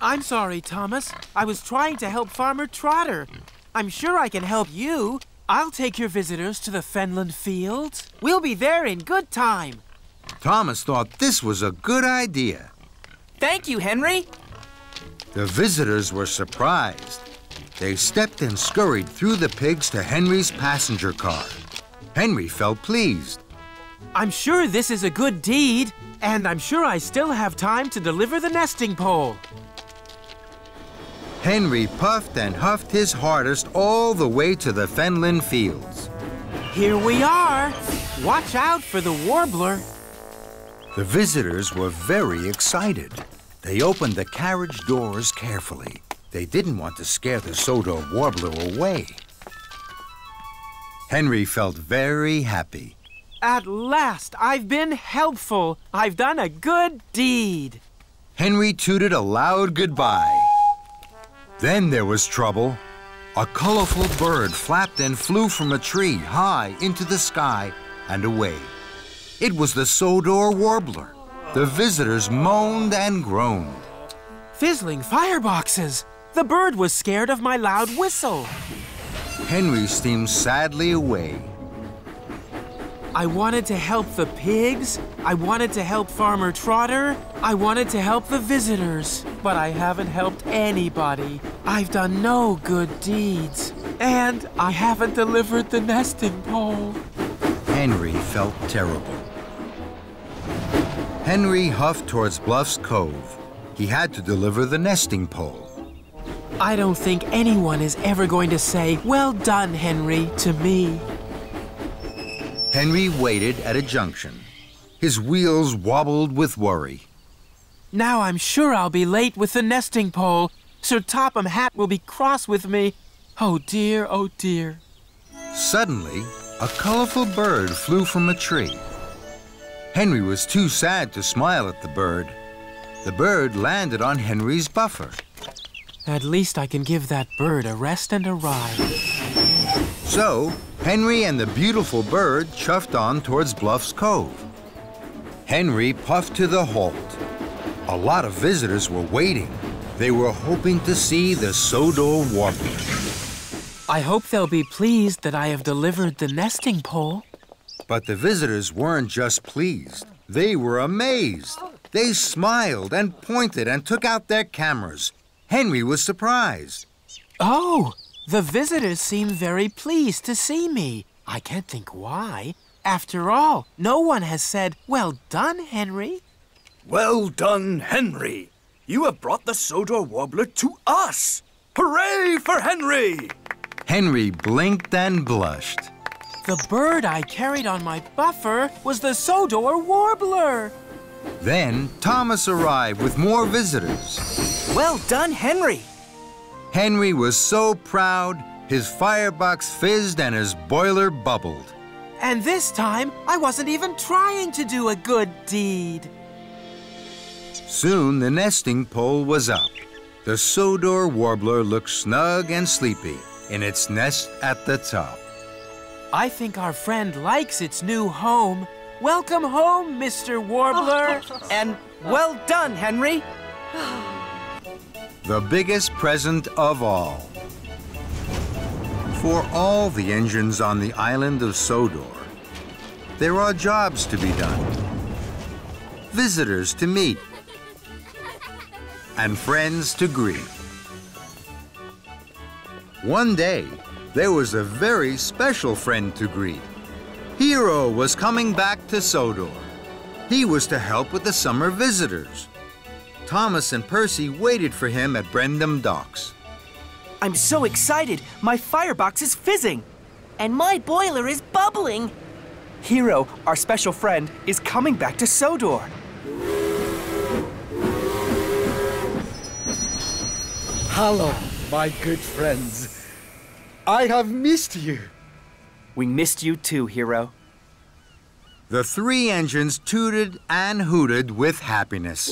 I'm sorry, Thomas. I was trying to help Farmer Trotter. I'm sure I can help you. I'll take your visitors to the Fenland fields. We'll be there in good time. Thomas thought this was a good idea. Thank you, Henry. The visitors were surprised. They stepped and scurried through the pigs to Henry's passenger car. Henry felt pleased. I'm sure this is a good deed, and I'm sure I still have time to deliver the nesting pole. Henry puffed and huffed his hardest all the way to the Fenland fields. Here we are. Watch out for the warbler. The visitors were very excited. They opened the carriage doors carefully. They didn't want to scare the Sodor Warbler away. Henry felt very happy. At last, I've been helpful. I've done a good deed. Henry tooted a loud goodbye. Then there was trouble. A colorful bird flapped and flew from a tree high into the sky and away. It was the Sodor Warbler. The visitors moaned and groaned. Fizzling fireboxes! The bird was scared of my loud whistle. Henry steamed sadly away. I wanted to help the pigs, I wanted to help Farmer Trotter, I wanted to help the visitors, but I haven't helped anybody. I've done no good deeds, and I haven't delivered the nesting pole. Henry felt terrible. Henry huffed towards Bluff's Cove. He had to deliver the nesting pole. I don't think anyone is ever going to say, "Well done, Henry," to me. Henry waited at a junction. His wheels wobbled with worry. Now I'm sure I'll be late with the nesting pole. Sir Topham Hatt will be cross with me. Oh dear, oh dear. Suddenly, a colorful bird flew from a tree. Henry was too sad to smile at the bird. The bird landed on Henry's buffer. At least I can give that bird a rest and a ride. So, Henry and the beautiful bird chuffed on towards Bluff's Cove. Henry puffed to the halt. A lot of visitors were waiting. They were hoping to see the Sodor Warper. I hope they'll be pleased that I have delivered the nesting pole. But the visitors weren't just pleased. They were amazed. They smiled and pointed and took out their cameras. Henry was surprised. Oh, the visitors seem very pleased to see me. I can't think why. After all, no one has said, "Well done, Henry." Well done, Henry. You have brought the Sodor Warbler to us. Hooray for Henry! Henry blinked and blushed. The bird I carried on my buffer was the Sodor Warbler. Then, Thomas arrived with more visitors. Well done, Henry! Henry was so proud, his firebox fizzed and his boiler bubbled. And this time, I wasn't even trying to do a good deed. Soon, the nesting pole was up. The Sodor Warbler looked snug and sleepy in its nest at the top. I think our friend likes its new home. Welcome home, Mister Warbler. And well done, Henry. The biggest present of all. For all the engines on the island of Sodor, there are jobs to be done, visitors to meet, and friends to greet. One day, there was a very special friend to greet. Hiro was coming back to Sodor. He was to help with the summer visitors. Thomas and Percy waited for him at Brendam Docks. I'm so excited! My firebox is fizzing! And my boiler is bubbling! Hiro, our special friend, is coming back to Sodor. Hello, my good friends. I have missed you. We missed you too, Hiro. The three engines tooted and hooted with happiness.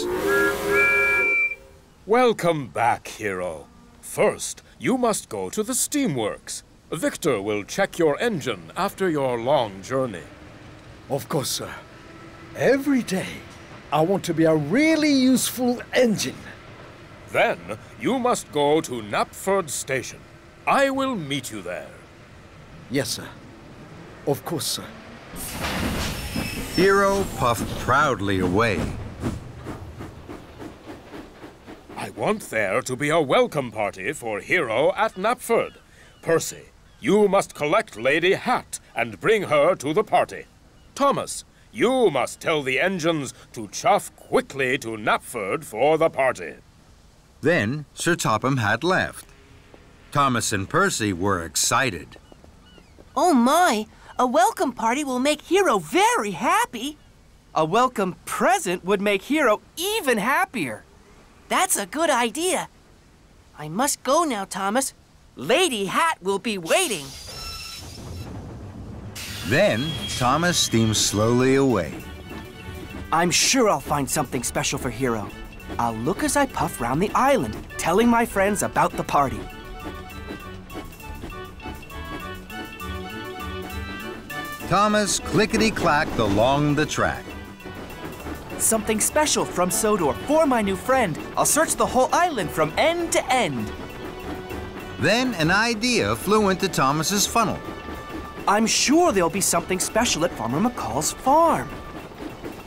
Welcome back, Hiro. First, you must go to the Steamworks. Victor will check your engine after your long journey. Of course, sir. Every day, I want to be a really useful engine. Then, you must go to Knapford Station. I will meet you there. Yes, sir. Of course, sir. Hiro puffed proudly away. I want there to be a welcome party for Hiro at Knapford. Percy, you must collect Lady Hatt and bring her to the party. Thomas, you must tell the engines to chuff quickly to Knapford for the party. Then Sir Topham Hatt left. Thomas and Percy were excited. Oh my! A welcome party will make Hiro very happy. A welcome present would make Hiro even happier. That's a good idea. I must go now, Thomas. Lady Hatt will be waiting. Then Thomas steamed slowly away. I'm sure I'll find something special for Hiro. I'll look as I puff round the island, telling my friends about the party. Thomas clickety-clacked along the track. Something special from Sodor for my new friend. I'll search the whole island from end to end. Then an idea flew into Thomas's funnel. I'm sure there'll be something special at Farmer McColl's farm.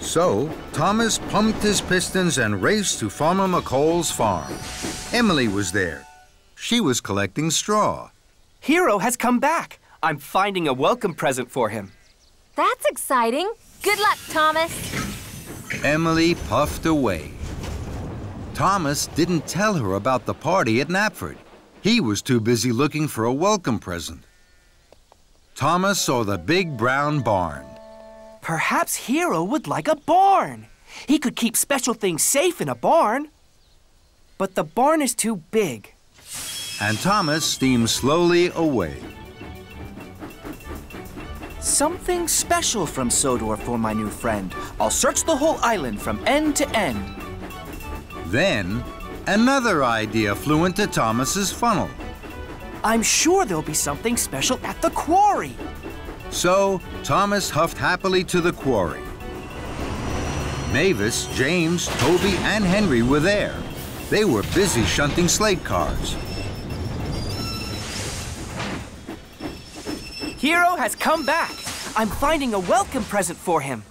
So, Thomas pumped his pistons and raced to Farmer McColl's farm. Emily was there. She was collecting straw. Hiro has come back. I'm finding a welcome present for him. That's exciting. Good luck, Thomas. Emily puffed away. Thomas didn't tell her about the party at Knapford. He was too busy looking for a welcome present. Thomas saw the big brown barn. Perhaps Hiro would like a barn. He could keep special things safe in a barn. But the barn is too big. And Thomas steamed slowly away. Something special from Sodor for my new friend. I'll search the whole island from end to end. Then, another idea flew into Thomas's funnel. I'm sure there'll be something special at the quarry. So, Thomas huffed happily to the quarry. Mavis, James, Toby, and Henry were there. They were busy shunting slate cars. Hiro has come back. I'm finding a welcome present for him.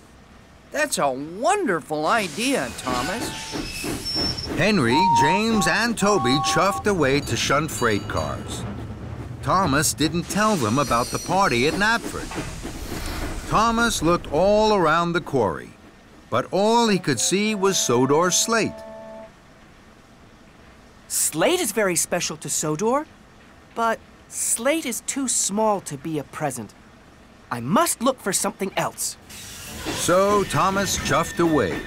That's a wonderful idea, Thomas. Henry, James, and Toby chuffed away to shunt freight cars. Thomas didn't tell them about the party at Knapford. Thomas looked all around the quarry, but all he could see was Sodor's slate. Slate is very special to Sodor, but slate is too small to be a present. I must look for something else. So Thomas chuffed away.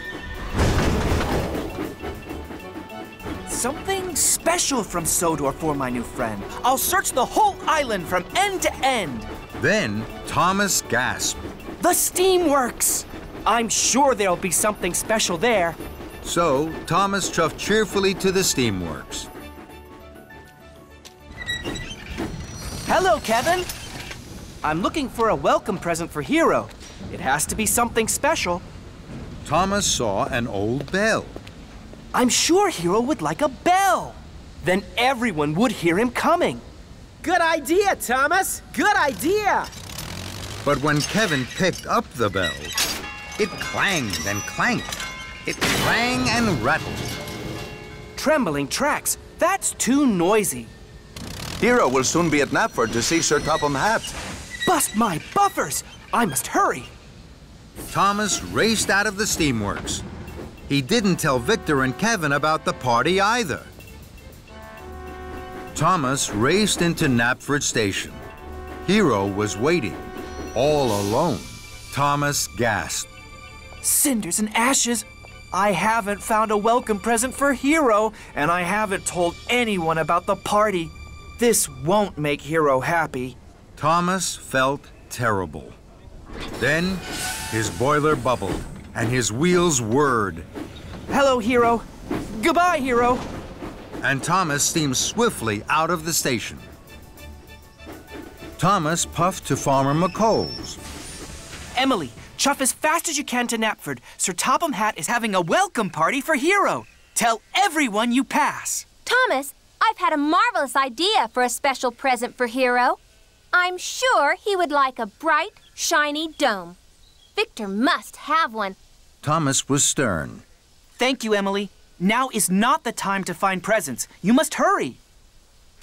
Something special from Sodor for my new friend. I'll search the whole island from end to end. Then Thomas gasped. The Steamworks! I'm sure there'll be something special there. So Thomas chuffed cheerfully to the Steamworks. Hello, Kevin. I'm looking for a welcome present for Hiro. It has to be something special. Thomas saw an old bell. I'm sure Hiro would like a bell. Then everyone would hear him coming. Good idea, Thomas. Good idea. But when Kevin picked up the bell, it clanged and clanked. It rang and rattled. Trembling tracks. That's too noisy. Hiro will soon be at Knapford to see Sir Topham Hatt. Bust my buffers! I must hurry! Thomas raced out of the Steamworks. He didn't tell Victor and Kevin about the party either. Thomas raced into Knapford Station. Hiro was waiting, all alone. Thomas gasped. Cinders and ashes! I haven't found a welcome present for Hiro, and I haven't told anyone about the party. This won't make Hiro happy. Thomas felt terrible. Then his boiler bubbled and his wheels whirred. Hello, Hiro. Goodbye, Hiro. And Thomas steamed swiftly out of the station. Thomas puffed to Farmer McColl's. Emily, chuff as fast as you can to Knapford. Sir Topham Hatt is having a welcome party for Hiro. Tell everyone you pass. Thomas, I've had a marvelous idea for a special present for Hiro. I'm sure he would like a bright, shiny dome. Victor must have one. Thomas was stern. Thank you, Emily. Now is not the time to find presents. You must hurry.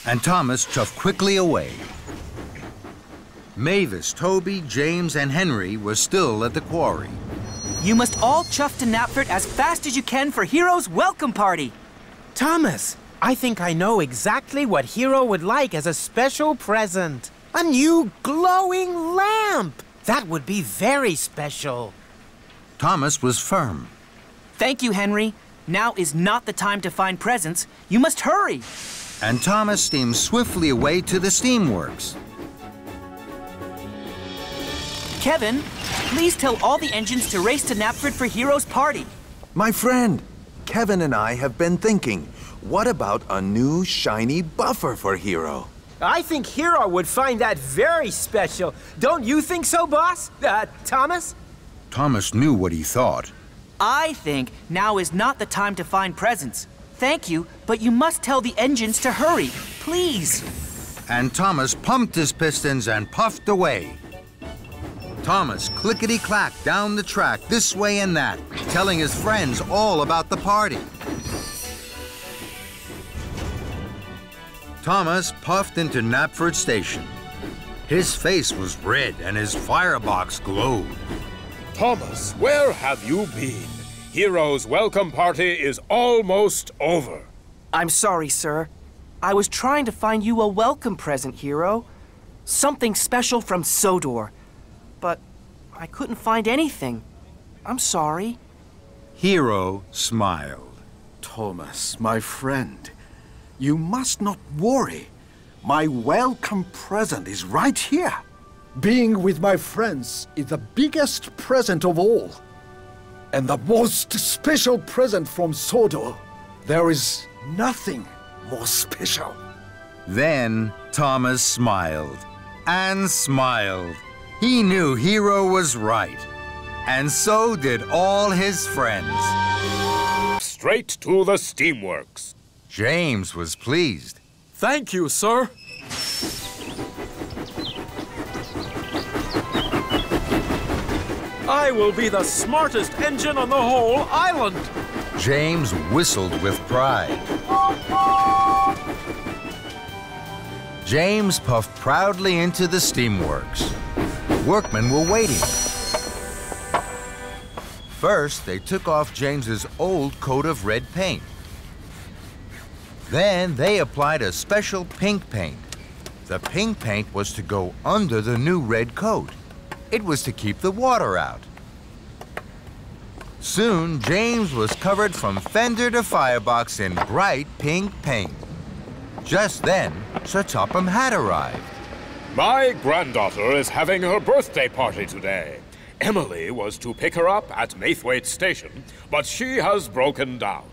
And Thomas chuffed quickly away. Mavis, Toby, James, and Henry were still at the quarry. You must all chuff to Knapford as fast as you can for Hiro's welcome party. Thomas! I think I know exactly what Hiro would like as a special present. A new glowing lamp! That would be very special. Thomas was firm. Thank you, Henry. Now is not the time to find presents. You must hurry. And Thomas steamed swiftly away to the Steamworks. Kevin, please tell all the engines to race to Knapford for Hiro's party. My friend, Kevin and I have been thinking. What about a new shiny buffer for Hiro? I think Hiro would find that very special. Don't you think so, boss? Uh, Thomas? Thomas knew what he thought. I think now is not the time to find presents. Thank you, but you must tell the engines to hurry, please. And Thomas pumped his pistons and puffed away. Thomas clickety-clacked down the track this way and that, telling his friends all about the party. Thomas puffed into Knapford Station. His face was red and his firebox glowed. Thomas, where have you been? Hiro's welcome party is almost over. I'm sorry, sir. I was trying to find you a welcome present, Hiro. Something special from Sodor. But I couldn't find anything. I'm sorry. Hiro smiled. Thomas, my friend, you must not worry. My welcome present is right here. Being with my friends is the biggest present of all. And the most special present from Sodor. There is nothing more special. Then Thomas smiled. And smiled. He knew Hiro was right. And so did all his friends. Straight to the Steamworks. James was pleased. Thank you, sir. I will be the smartest engine on the whole island. James whistled with pride. James puffed proudly into the steamworks. Workmen were waiting. First, they took off James's old coat of red paint. Then they applied a special pink paint. The pink paint was to go under the new red coat. It was to keep the water out. Soon, James was covered from fender to firebox in bright pink paint. Just then, Sir Topham Hatt arrived. My granddaughter is having her birthday party today. Emily was to pick her up at Maithwaite Station, but she has broken down.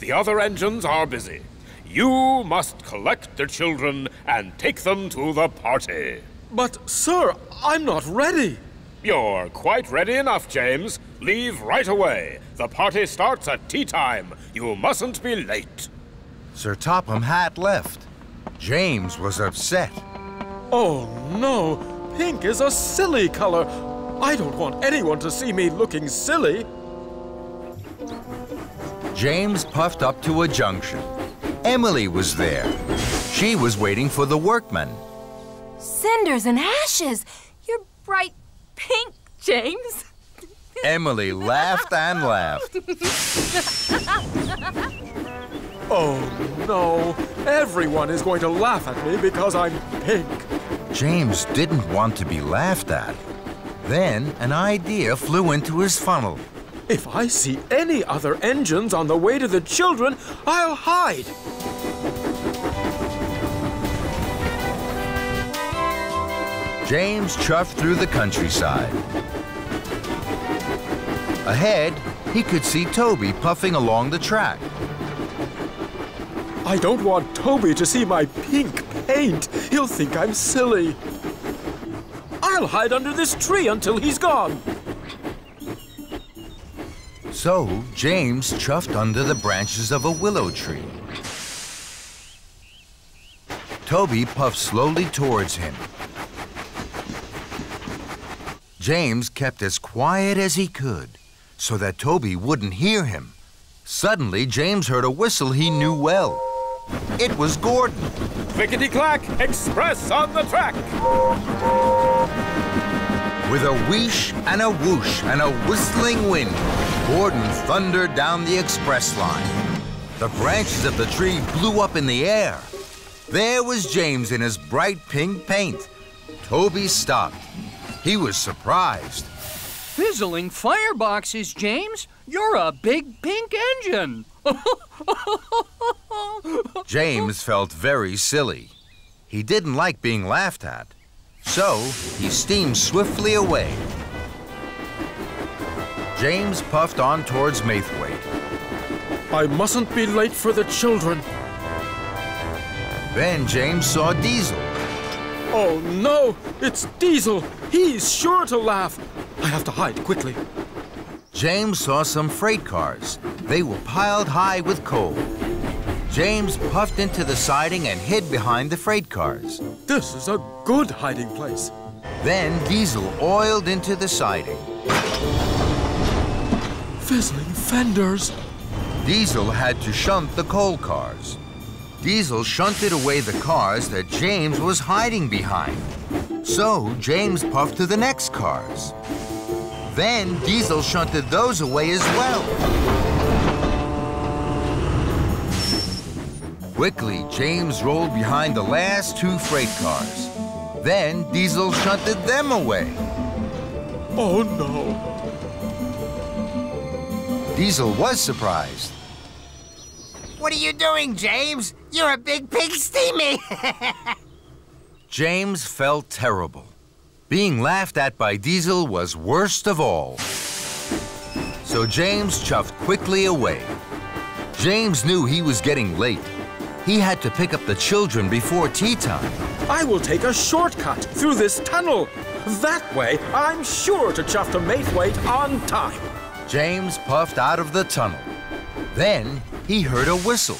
The other engines are busy. You must collect the children and take them to the party. But, sir, I'm not ready. You're quite ready enough, James. Leave right away. The party starts at tea time. You mustn't be late. Sir Topham Hatt left. James was upset. Oh, no. Pink is a silly color. I don't want anyone to see me looking silly. James puffed up to a junction. Emily was there. She was waiting for the workmen. Cinders and ashes! You're bright pink, James. Emily laughed and laughed. Oh, no. Everyone is going to laugh at me because I'm pink. James didn't want to be laughed at. Then an idea flew into his funnel. If I see any other engines on the way to the children, I'll hide. James chuffed through the countryside. Ahead, he could see Toby puffing along the track. I don't want Toby to see my pink paint. He'll think I'm silly. I'll hide under this tree until he's gone. So, James chuffed under the branches of a willow tree. Toby puffed slowly towards him. James kept as quiet as he could, so that Toby wouldn't hear him. Suddenly, James heard a whistle he knew well. It was Gordon. Clickety-clack, express on the track! With a whoosh and a whoosh and a whistling wind, Gordon thundered down the express line. The branches of the tree blew up in the air. There was James in his bright pink paint. Toby stopped. He was surprised. Fizzling fireboxes, James. You're a big pink engine. James felt very silly. He didn't like being laughed at. So he steamed swiftly away. James puffed on towards Maithwaite. I mustn't be late for the children. Then James saw Diesel. Oh, no! It's Diesel! He's sure to laugh! I have to hide quickly. James saw some freight cars. They were piled high with coal. James puffed into the siding and hid behind the freight cars. This is a good hiding place. Then Diesel oiled into the siding. Fizzling fenders. Diesel had to shunt the coal cars. Diesel shunted away the cars that James was hiding behind. So James puffed to the next cars. Then Diesel shunted those away as well. Quickly, James rolled behind the last two freight cars. Then Diesel shunted them away. Oh no. Diesel was surprised. What are you doing, James? You're a big pig steamy. James felt terrible. Being laughed at by Diesel was worst of all. So James chuffed quickly away. James knew he was getting late. He had to pick up the children before tea time. I will take a shortcut through this tunnel. That way, I'm sure to chuff to Maithwaite on time. James puffed out of the tunnel. Then he heard a whistle.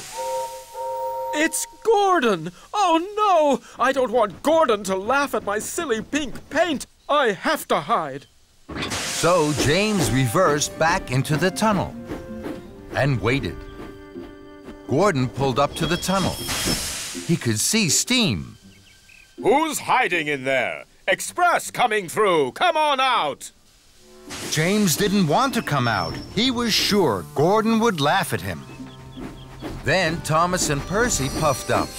It's Gordon! Oh no! I don't want Gordon to laugh at my silly pink paint. I have to hide. So James reversed back into the tunnel and waited. Gordon pulled up to the tunnel. He could see steam. Who's hiding in there? Express coming through. Come on out. James didn't want to come out. He was sure Gordon would laugh at him. Then Thomas and Percy puffed up.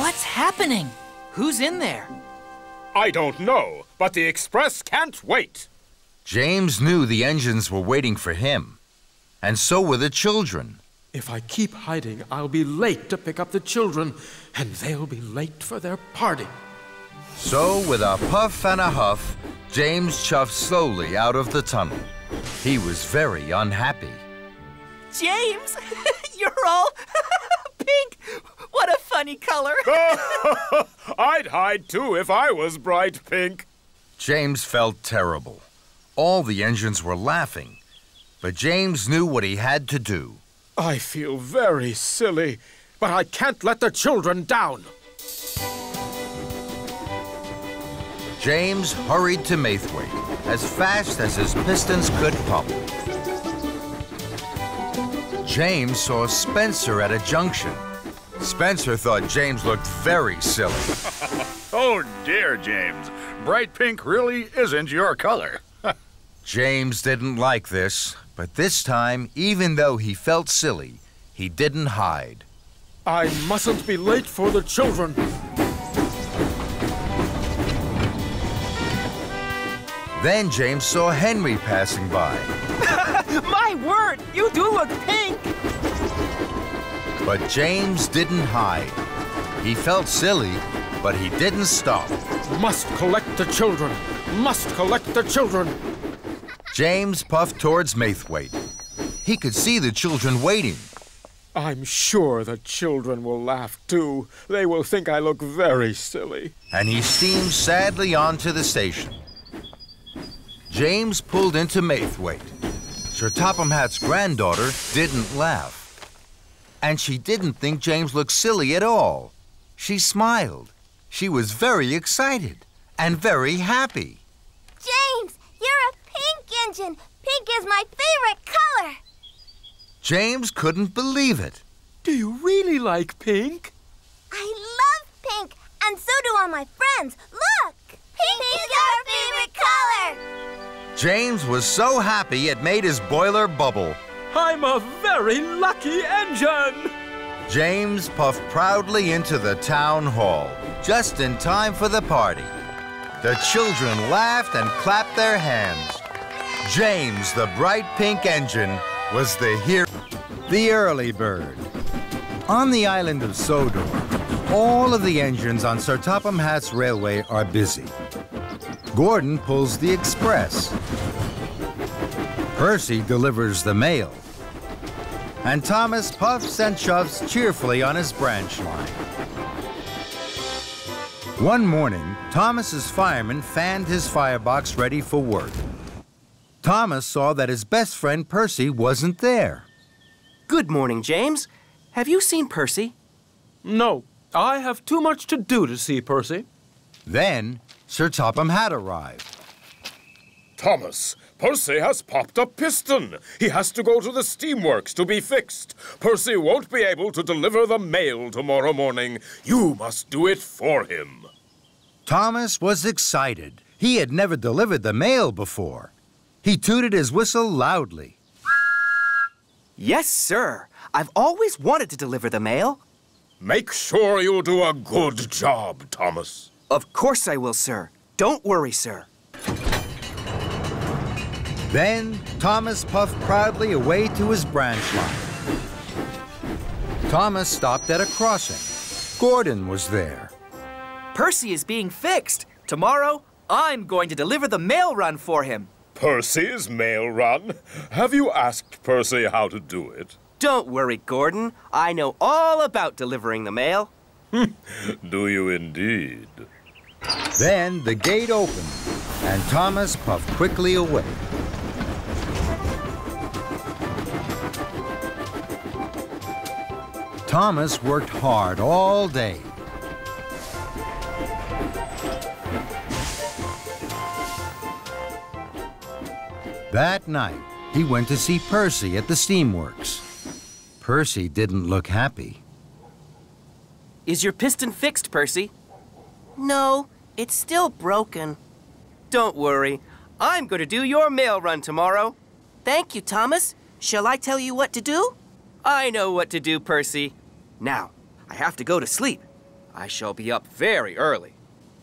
What's happening? Who's in there? I don't know, but the express can't wait. James knew the engines were waiting for him, and so were the children. If I keep hiding, I'll be late to pick up the children, and they'll be late for their party. So, with a puff and a huff, James chuffed slowly out of the tunnel. He was very unhappy. James, you're all pink. What a funny color. I'd hide too if I was bright pink. James felt terrible. All the engines were laughing, but James knew what he had to do. I feel very silly, but I can't let the children down. James hurried to Maithwaite as fast as his pistons could pump. James saw Spencer at a junction. Spencer thought James looked very silly. Oh dear, James. Bright pink really isn't your color. James didn't like this, but this time, even though he felt silly, he didn't hide. I mustn't be late for the children. Then James saw Henry passing by. My word, you do look pink! But James didn't hide. He felt silly, but he didn't stop. Must collect the children. Must collect the children. James puffed towards Maithwaite. He could see the children waiting. I'm sure the children will laugh too. They will think I look very silly. And he steamed sadly onto the station. James pulled into Maithwaite. Sir Topham Hatt's granddaughter didn't laugh. And she didn't think James looked silly at all. She smiled. She was very excited and very happy. James, you're a pink engine. Pink is my favorite color. James couldn't believe it. Do you really like pink? I love pink, and so do all my friends. Look! Pink, pink is our favorite color. James was so happy it made his boiler bubble. I'm a very lucky engine! James puffed proudly into the town hall, just in time for the party. The children laughed and clapped their hands. James, the bright pink engine, was the hero. The early bird. On the island of Sodor, all of the engines on Sir Topham Hatt's railway are busy. Gordon pulls the express. Percy delivers the mail. And Thomas puffs and chuffs cheerfully on his branch line. One morning, Thomas's fireman fanned his firebox ready for work. Thomas saw that his best friend Percy wasn't there. Good morning, James. Have you seen Percy? No, I have too much to do to see Percy. Then Sir Topham Hatt arrived. Thomas, Percy has popped a piston. He has to go to the steamworks to be fixed. Percy won't be able to deliver the mail tomorrow morning. You must do it for him. Thomas was excited. He had never delivered the mail before. He tooted his whistle loudly. Yes, sir. I've always wanted to deliver the mail. Make sure you do a good job, Thomas. Of course I will, sir. Don't worry, sir. Then Thomas puffed proudly away to his branch line. Thomas stopped at a crossing. Gordon was there. Percy is being fixed. Tomorrow, I'm going to deliver the mail run for him. Percy's mail run? Have you asked Percy how to do it? Don't worry, Gordon. I know all about delivering the mail. Do you indeed? Then the gate opened, and Thomas puffed quickly away. Thomas worked hard all day. That night, he went to see Percy at the steamworks. Percy didn't look happy. Is your piston fixed, Percy? No, it's still broken. Don't worry. I'm going to do your mail run tomorrow. Thank you, Thomas. Shall I tell you what to do? I know what to do, Percy. Now, I have to go to sleep. I shall be up very early.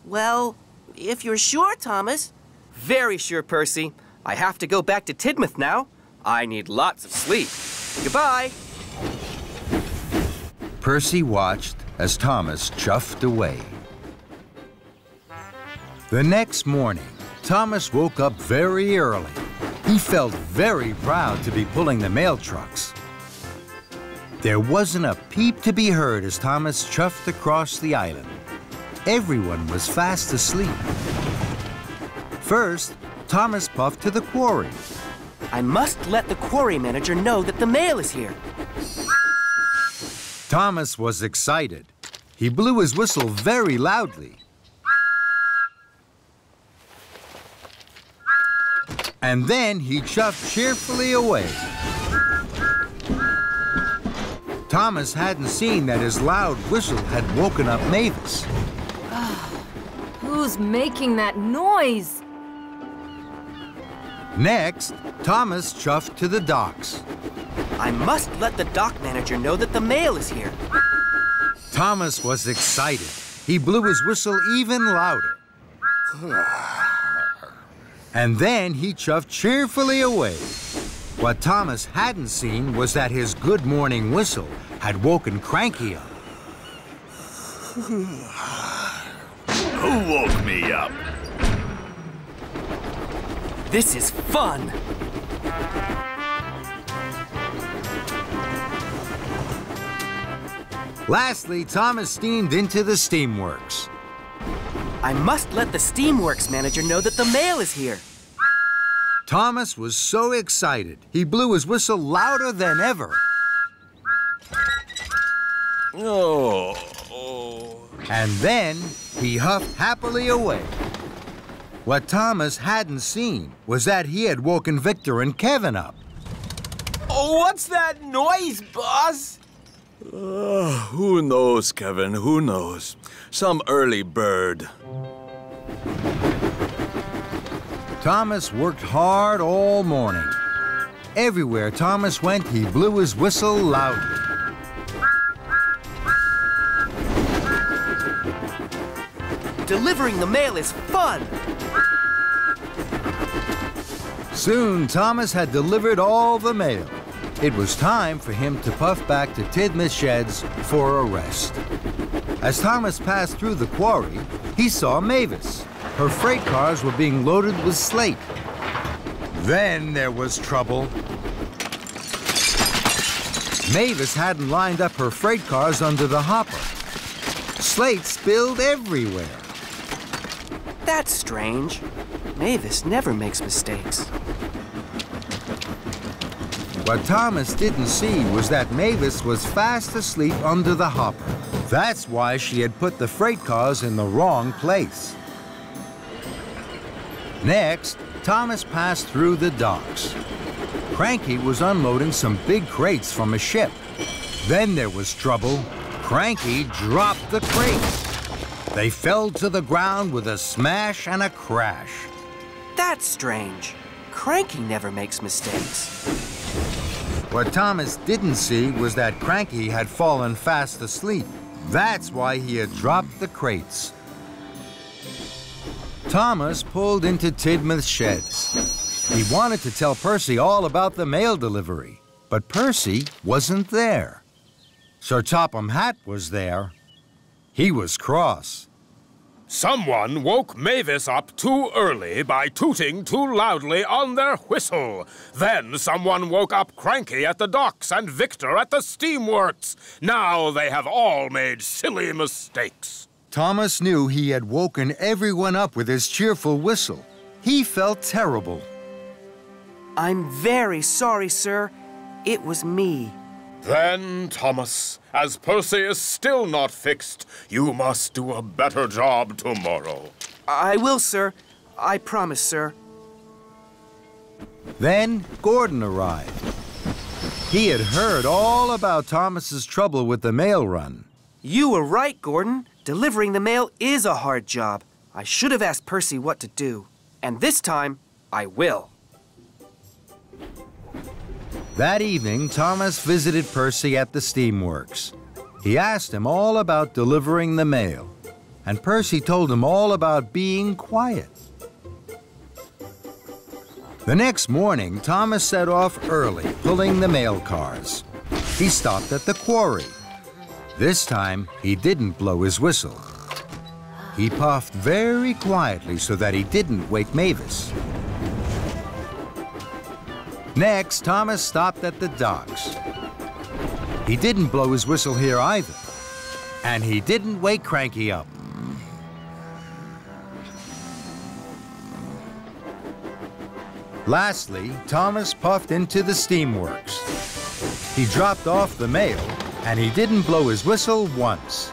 Well, if you're sure, Thomas. Very sure, Percy. I have to go back to Tidmouth now. I need lots of sleep. Goodbye. Percy watched as Thomas chuffed away. The next morning, Thomas woke up very early. He felt very proud to be pulling the mail trucks. There wasn't a peep to be heard as Thomas chuffed across the island. Everyone was fast asleep. First, Thomas puffed to the quarry. I must let the quarry manager know that the mail is here. Thomas was excited. He blew his whistle very loudly. And then he chuffed cheerfully away. Thomas hadn't seen that his loud whistle had woken up Mavis. Who's making that noise? Next, Thomas chuffed to the docks. I must let the dock manager know that the mail is here. Thomas was excited. He blew his whistle even louder. And then he chuffed cheerfully away. What Thomas hadn't seen was that his good morning whistle had woken Cranky up. Who woke me up? This is fun! Lastly, Thomas steamed into the steamworks. I must let the steamworks manager know that the mail is here. Thomas was so excited, he blew his whistle louder than ever. Oh. Oh. And then he huffed happily away. What Thomas hadn't seen was that he had woken Victor and Kevin up. Oh, what's that noise, boss? Uh, who knows, Kevin? Who knows? Some early bird. Thomas worked hard all morning. Everywhere Thomas went, he blew his whistle loudly. Delivering the mail is fun! Soon, Thomas had delivered all the mail. It was time for him to puff back to Tidmouth Sheds for a rest. As Thomas passed through the quarry, he saw Mavis. Her freight cars were being loaded with slate. Then there was trouble. Mavis hadn't lined up her freight cars under the hopper. Slate spilled everywhere. That's strange. Mavis never makes mistakes. What Thomas didn't see was that Mavis was fast asleep under the hopper. That's why she had put the freight cars in the wrong place. Next, Thomas passed through the docks. Cranky was unloading some big crates from a ship. Then there was trouble. Cranky dropped the crates. They fell to the ground with a smash and a crash. That's strange. Cranky never makes mistakes. What Thomas didn't see was that Cranky had fallen fast asleep. That's why he had dropped the crates. Thomas pulled into Tidmouth Sheds. He wanted to tell Percy all about the mail delivery, but Percy wasn't there. Sir Topham Hatt was there. He was cross. Someone woke Mavis up too early by tooting too loudly on their whistle. Then someone woke up Cranky at the docks and Victor at the Steamworks. Now they have all made silly mistakes. Thomas knew he had woken everyone up with his cheerful whistle. He felt terrible. I'm very sorry, sir. It was me. Then, Thomas, as Percy is still not fixed, you must do a better job tomorrow. I will, sir. I promise, sir. Then Gordon arrived. He had heard all about Thomas's trouble with the mail run. You were right, Gordon. Delivering the mail is a hard job. I should have asked Percy what to do. And this time, I will. That evening, Thomas visited Percy at the Steamworks. He asked him all about delivering the mail, and Percy told him all about being quiet. The next morning, Thomas set off early, pulling the mail cars. He stopped at the quarry. This time, he didn't blow his whistle. He puffed very quietly so that he didn't wake Mavis. Next, Thomas stopped at the docks. He didn't blow his whistle here either, and he didn't wake Cranky up. Lastly, Thomas puffed into the Steamworks. He dropped off the mail, and he didn't blow his whistle once.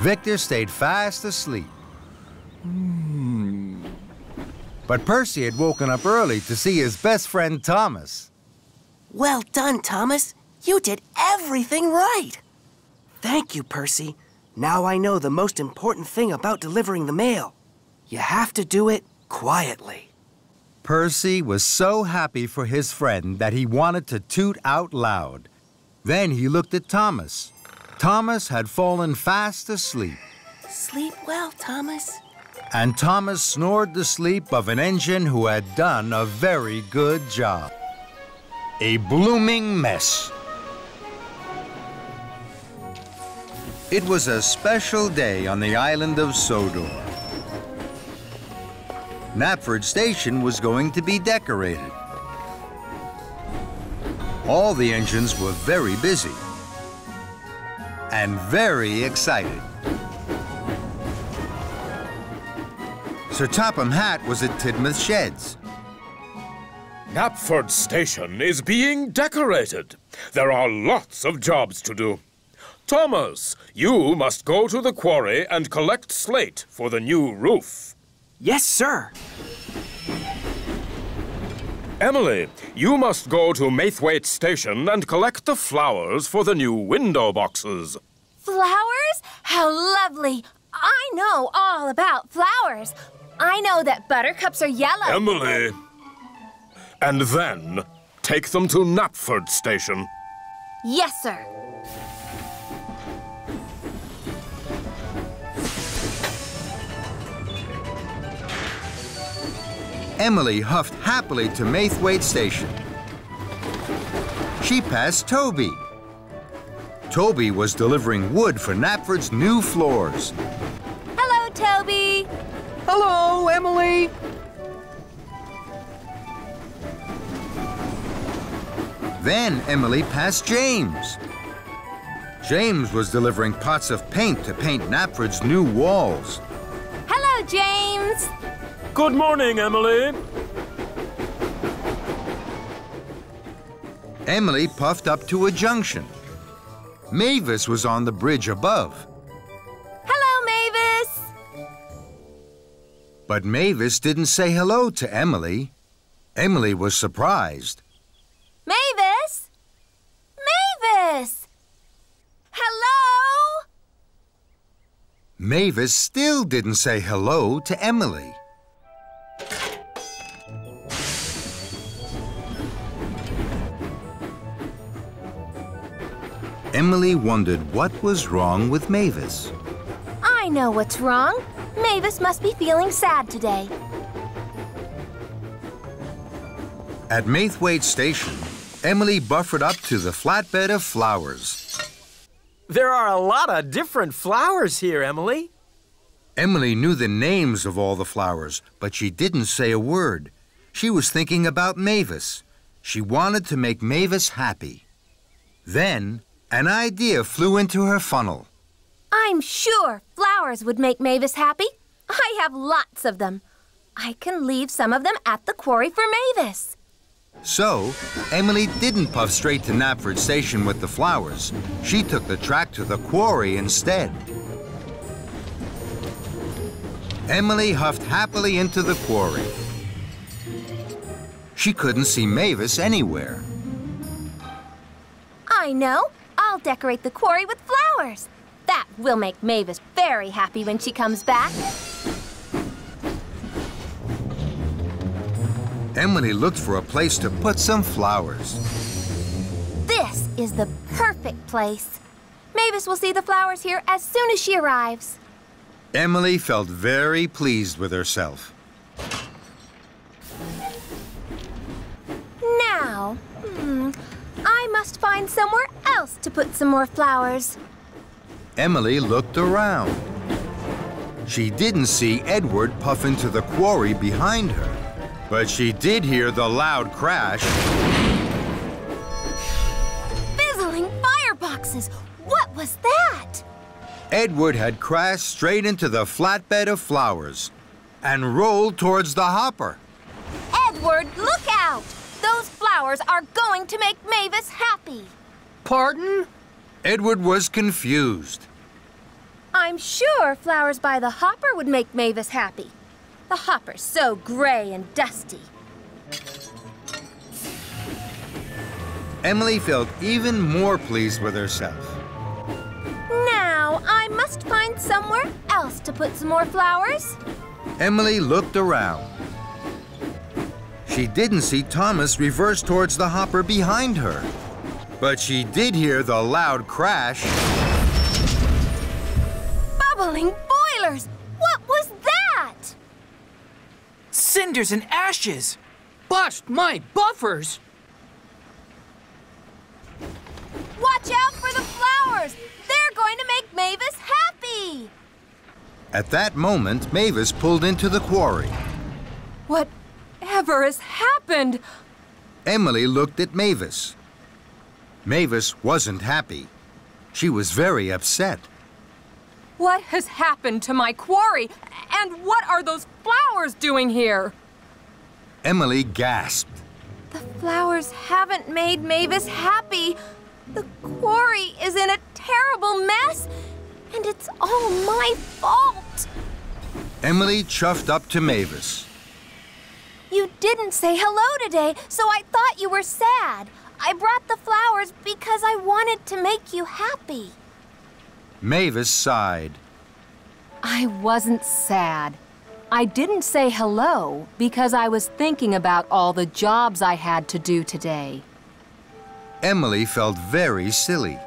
Victor stayed fast asleep. But Percy had woken up early to see his best friend, Thomas. Well done, Thomas. You did everything right. Thank you, Percy. Now I know the most important thing about delivering the mail. You have to do it quietly. Percy was so happy for his friend that he wanted to toot out loud. Then he looked at Thomas. Thomas had fallen fast asleep. Sleep well, Thomas. And Thomas snored the sleep of an engine who had done a very good job. A blooming mess. It was a special day on the island of Sodor. Knapford Station was going to be decorated. All the engines were very busy and very excited. Sir Topham Hatt was at Tidmouth Sheds. Knapford Station is being decorated. There are lots of jobs to do. Thomas, you must go to the quarry and collect slate for the new roof. Yes, sir. Emily, you must go to Maithwaite Station and collect the flowers for the new window boxes. Flowers? How lovely! I know all about flowers. I know that buttercups are yellow. Emily! And then, take them to Knapford Station. Yes, sir. Emily huffed happily to Maithwaite Station. She passed Toby. Toby was delivering wood for Knapford's new floors. Hello, Toby. Hello, Emily. Then Emily passed James. James was delivering pots of paint to paint Knapford's new walls. Hello, James. Good morning, Emily. Emily puffed up to a junction. Mavis was on the bridge above. But Mavis didn't say hello to Emily. Emily was surprised. Mavis! Mavis! Hello! Mavis still didn't say hello to Emily. Emily wondered what was wrong with Mavis. I know what's wrong. Mavis must be feeling sad today. At Maithwaite Station, Emily buffered up to the flatbed of flowers. There are a lot of different flowers here, Emily. Emily knew the names of all the flowers, but she didn't say a word. She was thinking about Mavis. She wanted to make Mavis happy. Then, an idea flew into her funnel. I'm sure flowers would make Mavis happy. I have lots of them. I can leave some of them at the quarry for Mavis. So, Emily didn't puff straight to Knapford Station with the flowers. She took the track to the quarry instead. Emily huffed happily into the quarry. She couldn't see Mavis anywhere. I know. I'll decorate the quarry with flowers. That will make Mavis very happy when she comes back. Emily looked for a place to put some flowers. This is the perfect place. Mavis will see the flowers here as soon as she arrives. Emily felt very pleased with herself. Now, hmm, I must find somewhere else to put some more flowers. Emily looked around. She didn't see Edward puff into the quarry behind her, but she did hear the loud crash. Fizzling fireboxes! What was that? Edward had crashed straight into the flatbed of flowers and rolled towards the hopper. Edward, look out! Those flowers are going to make Mavis happy. Pardon? Edward was confused. I'm sure flowers by the hopper would make Mavis happy. The hopper's so gray and dusty. Emily felt even more pleased with herself. Now I must find somewhere else to put some more flowers. Emily looked around. She didn't see Thomas reverse towards the hopper behind her. But she did hear the loud crash. Bubbling boilers! What was that? Cinders and ashes! Bust my buffers! Watch out for the flowers! They're going to make Mavis happy! At that moment, Mavis pulled into the quarry. Whatever has happened? Emily looked at Mavis. Mavis wasn't happy. She was very upset. What has happened to my quarry? And what are those flowers doing here? Emily gasped. The flowers haven't made Mavis happy. The quarry is in a terrible mess, and it's all my fault. Emily chuffed up to Mavis. You didn't say hello today, so I thought you were sad. I brought the flowers because I wanted to make you happy. Mavis sighed. I wasn't sad. I didn't say hello because I was thinking about all the jobs I had to do today. Emily felt very silly.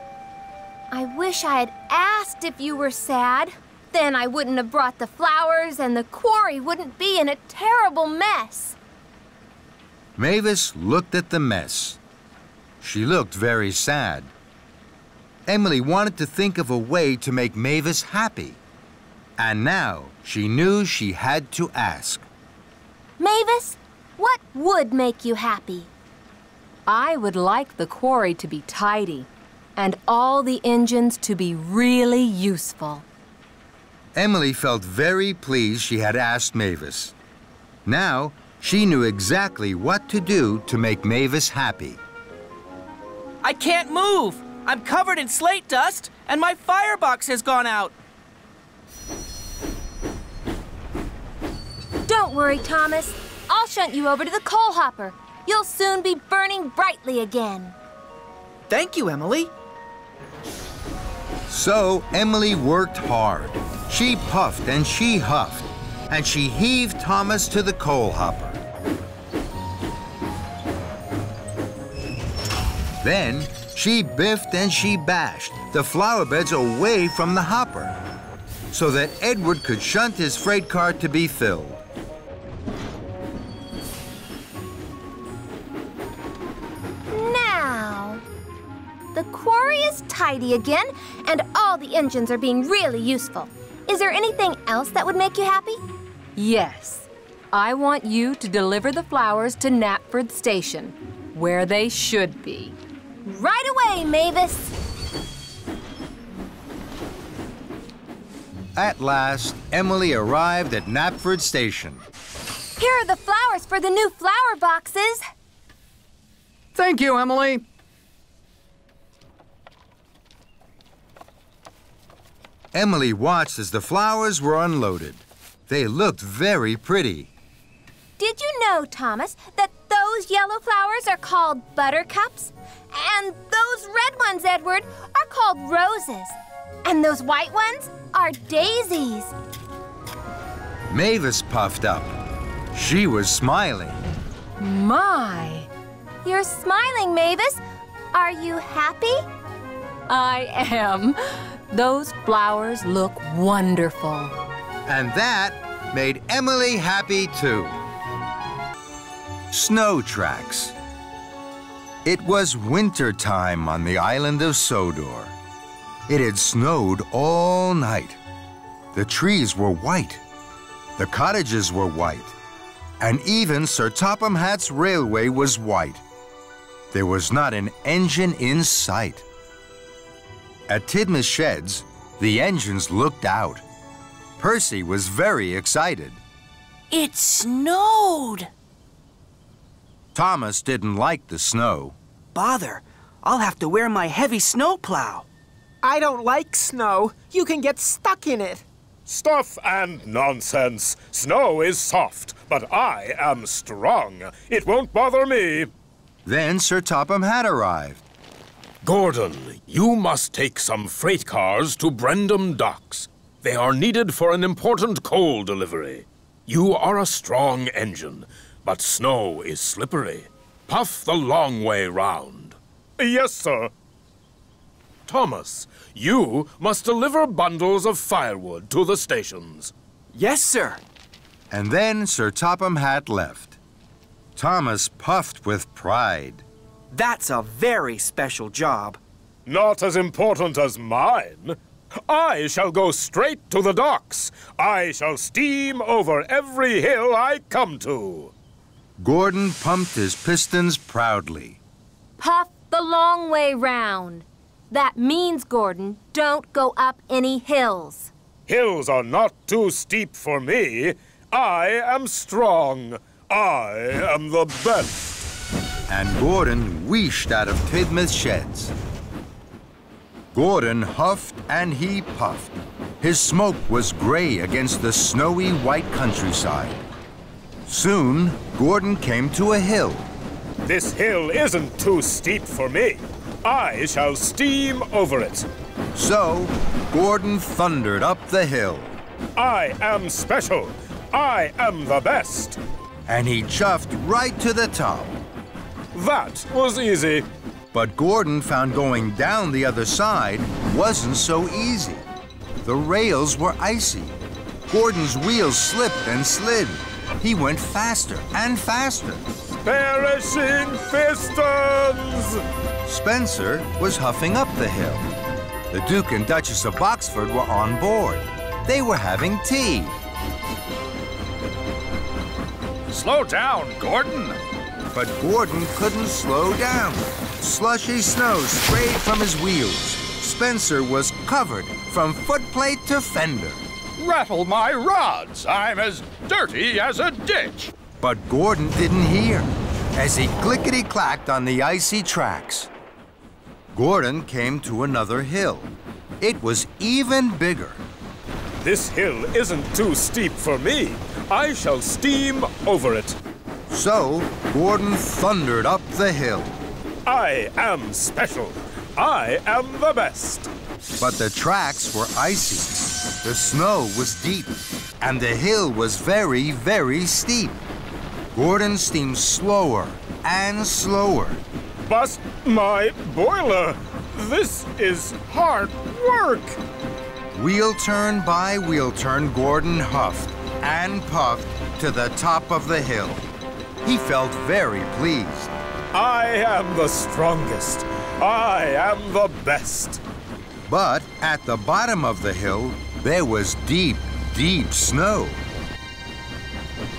I wish I had asked if you were sad. Then I wouldn't have brought the flowers and the quarry wouldn't be in a terrible mess. Mavis looked at the mess. She looked very sad. Emily wanted to think of a way to make Mavis happy. And now she knew she had to ask. Mavis, what would make you happy? I would like the quarry to be tidy and all the engines to be really useful. Emily felt very pleased she had asked Mavis. Now she knew exactly what to do to make Mavis happy. I can't move! I'm covered in slate dust, and my firebox has gone out! worry, Thomas. I'll shunt you over to the coal hopper. You'll soon be burning brightly again. Thank you, Emily. So Emily worked hard. She puffed and she huffed, and she heaved Thomas to the coal hopper. Then she biffed and she bashed the flower beds away from the hopper so that Edward could shunt his freight car to be filled. Now, the quarry is tidy again, and all the engines are being really useful. Is there anything else that would make you happy? Yes. I want you to deliver the flowers to Knapford Station, where they should be. Right away, Mavis. At last, Emily arrived at Knapford Station. Here are the flowers for the new flower boxes. Thank you, Emily. Emily watched as the flowers were unloaded. They looked very pretty. Did you know, Thomas, that those yellow flowers are called buttercups? And those red ones, Edward, are called roses. And those white ones are daisies. Mavis puffed up. She was smiling. My! You're smiling, Mavis. Are you happy? I am. Those flowers look wonderful. And that made Emily happy, too. Snow tracks. It was winter time on the island of Sodor. It had snowed all night. The trees were white. The cottages were white. And even Sir Topham Hatt's railway was white. There was not an engine in sight. At Tidmouth Sheds, the engines looked out. Percy was very excited. It snowed! Thomas didn't like the snow. Bother! I'll have to wear my heavy snowplow. I don't like snow. You can get stuck in it. Stuff and nonsense. Snow is soft, but I am strong. It won't bother me. Then Sir Topham Hatt arrived. Gordon, you must take some freight cars to Brendam Docks. They are needed for an important coal delivery. You are a strong engine, but snow is slippery. Puff the long way round. Yes, sir. Thomas, you must deliver bundles of firewood to the stations. Yes, sir. And then Sir Topham Hatt left. Thomas puffed with pride. That's a very special job. Not as important as mine. I shall go straight to the docks. I shall steam over every hill I come to. Gordon pumped his pistons proudly. Puff the long way round. That means, Gordon, don't go up any hills. Hills are not too steep for me. I am strong. I am the best. And Gordon wheeshed out of Tidmouth Sheds. Gordon huffed and he puffed. His smoke was gray against the snowy white countryside. Soon, Gordon came to a hill. This hill isn't too steep for me. I shall steam over it. So, Gordon thundered up the hill. I am special. I am the best. And he chuffed right to the top. That was easy. But Gordon found going down the other side wasn't so easy. The rails were icy. Gordon's wheels slipped and slid. He went faster and faster. Perishing pistons! Spencer was huffing up the hill. The Duke and Duchess of Boxford were on board. They were having tea. Slow down, Gordon. But Gordon couldn't slow down. Slushy snow sprayed from his wheels. Spencer was covered from footplate to fender. Rattle my rods! I'm as dirty as a ditch! But Gordon didn't hear as he clickety-clacked on the icy tracks. Gordon came to another hill. It was even bigger. This hill isn't too steep for me. I shall steam over it. So, Gordon thundered up the hill. I am special. I am the best. But the tracks were icy. The snow was deep. And the hill was very, very steep. Gordon steamed slower and slower. Bust my boiler! This is hard work! Wheel turn by wheel turn, Gordon huffed and puffed to the top of the hill. He felt very pleased. I am the strongest. I am the best. But at the bottom of the hill, there was deep, deep snow.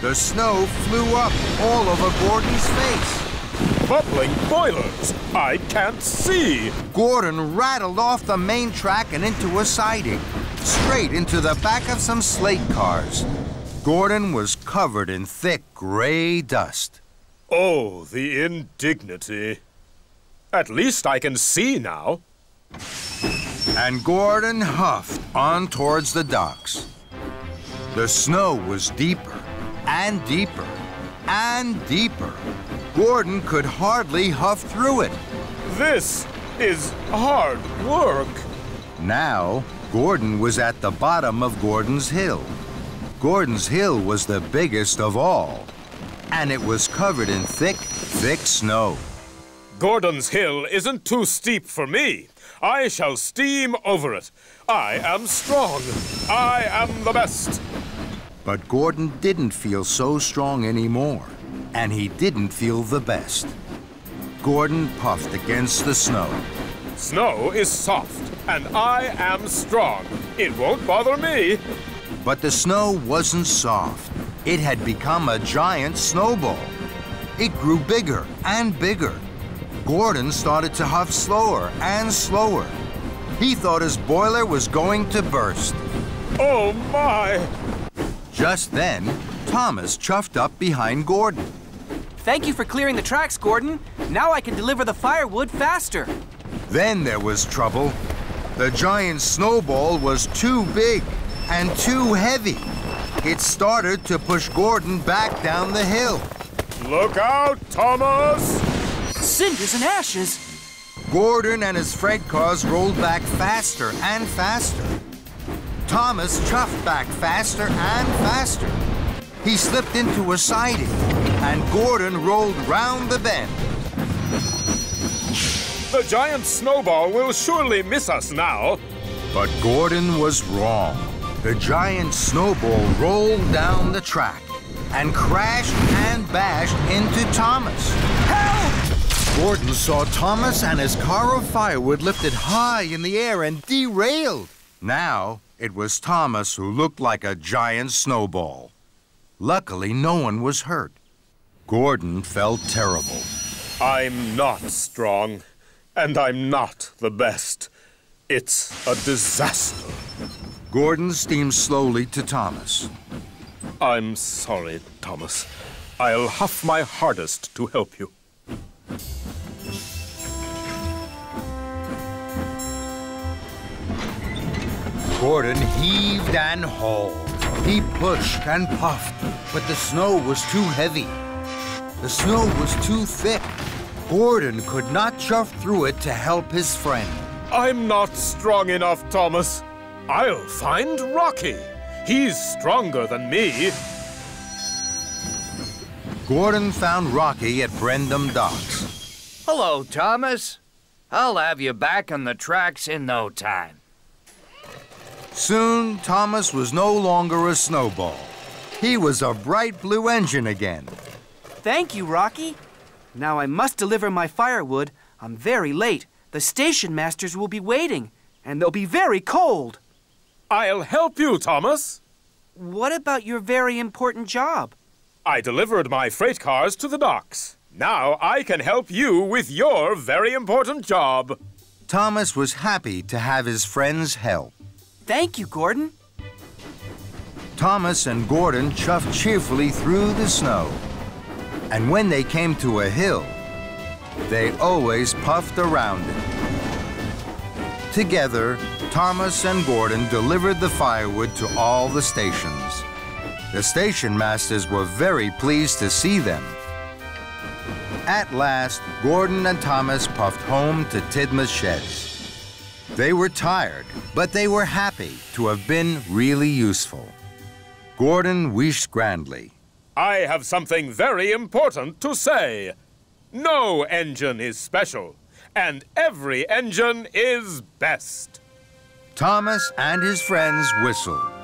The snow flew up all over Gordon's face. Bubbling boilers! I can't see! Gordon rattled off the main track and into a siding, straight into the back of some slate cars. Gordon was covered in thick gray dust. Oh, the indignity. At least I can see now. And Gordon huffed on towards the docks. The snow was deeper and deeper and deeper. Gordon could hardly huff through it. This is hard work. Now, Gordon was at the bottom of Gordon's hill. Gordon's hill was the biggest of all, and it was covered in thick, thick snow. Gordon's hill isn't too steep for me. I shall steam over it. I am strong. I am the best. But Gordon didn't feel so strong anymore, and he didn't feel the best. Gordon puffed against the snow. Snow is soft, and I am strong. It won't bother me. But the snow wasn't soft. It had become a giant snowball. It grew bigger and bigger. Gordon started to huff slower and slower. He thought his boiler was going to burst. Oh, my! Just then, Thomas chuffed up behind Gordon. Thank you for clearing the tracks, Gordon. Now I can deliver the firewood faster. Then there was trouble. The giant snowball was too big and too heavy. It started to push Gordon back down the hill. Look out, Thomas! Cinders and ashes! Gordon and his freight cars rolled back faster and faster. Thomas chuffed back faster and faster. He slipped into a siding, and Gordon rolled round the bend. The giant snowball will surely miss us now. But Gordon was wrong. The giant snowball rolled down the track and crashed and bashed into Thomas. Help! Gordon saw Thomas and his car of firewood lifted high in the air and derailed. Now, it was Thomas who looked like a giant snowball. Luckily, no one was hurt. Gordon felt terrible. I'm not strong, and I'm not the best. It's a disaster. Gordon steamed slowly to Thomas. I'm sorry, Thomas. I'll huff my hardest to help you. Gordon heaved and hauled. He pushed and puffed, but the snow was too heavy. The snow was too thick. Gordon could not shove through it to help his friend. I'm not strong enough, Thomas. I'll find Rocky. He's stronger than me. Gordon found Rocky at Brendam Docks. Hello, Thomas. I'll have you back on the tracks in no time. Soon, Thomas was no longer a snowball. He was a bright blue engine again. Thank you, Rocky. Now I must deliver my firewood. I'm very late. The station masters will be waiting, and they'll be very cold. I'll help you, Thomas. What about your very important job? I delivered my freight cars to the docks. Now I can help you with your very important job. Thomas was happy to have his friend's help. Thank you, Gordon. Thomas and Gordon chuffed cheerfully through the snow. And when they came to a hill, they always puffed around it. Together, Thomas and Gordon delivered the firewood to all the stations. The station masters were very pleased to see them. At last, Gordon and Thomas puffed home to Tidmouth Sheds. They were tired, but they were happy to have been really useful. Gordon wished grandly. I have something very important to say. No engine is special, and every engine is best. Thomas and his friends whistled.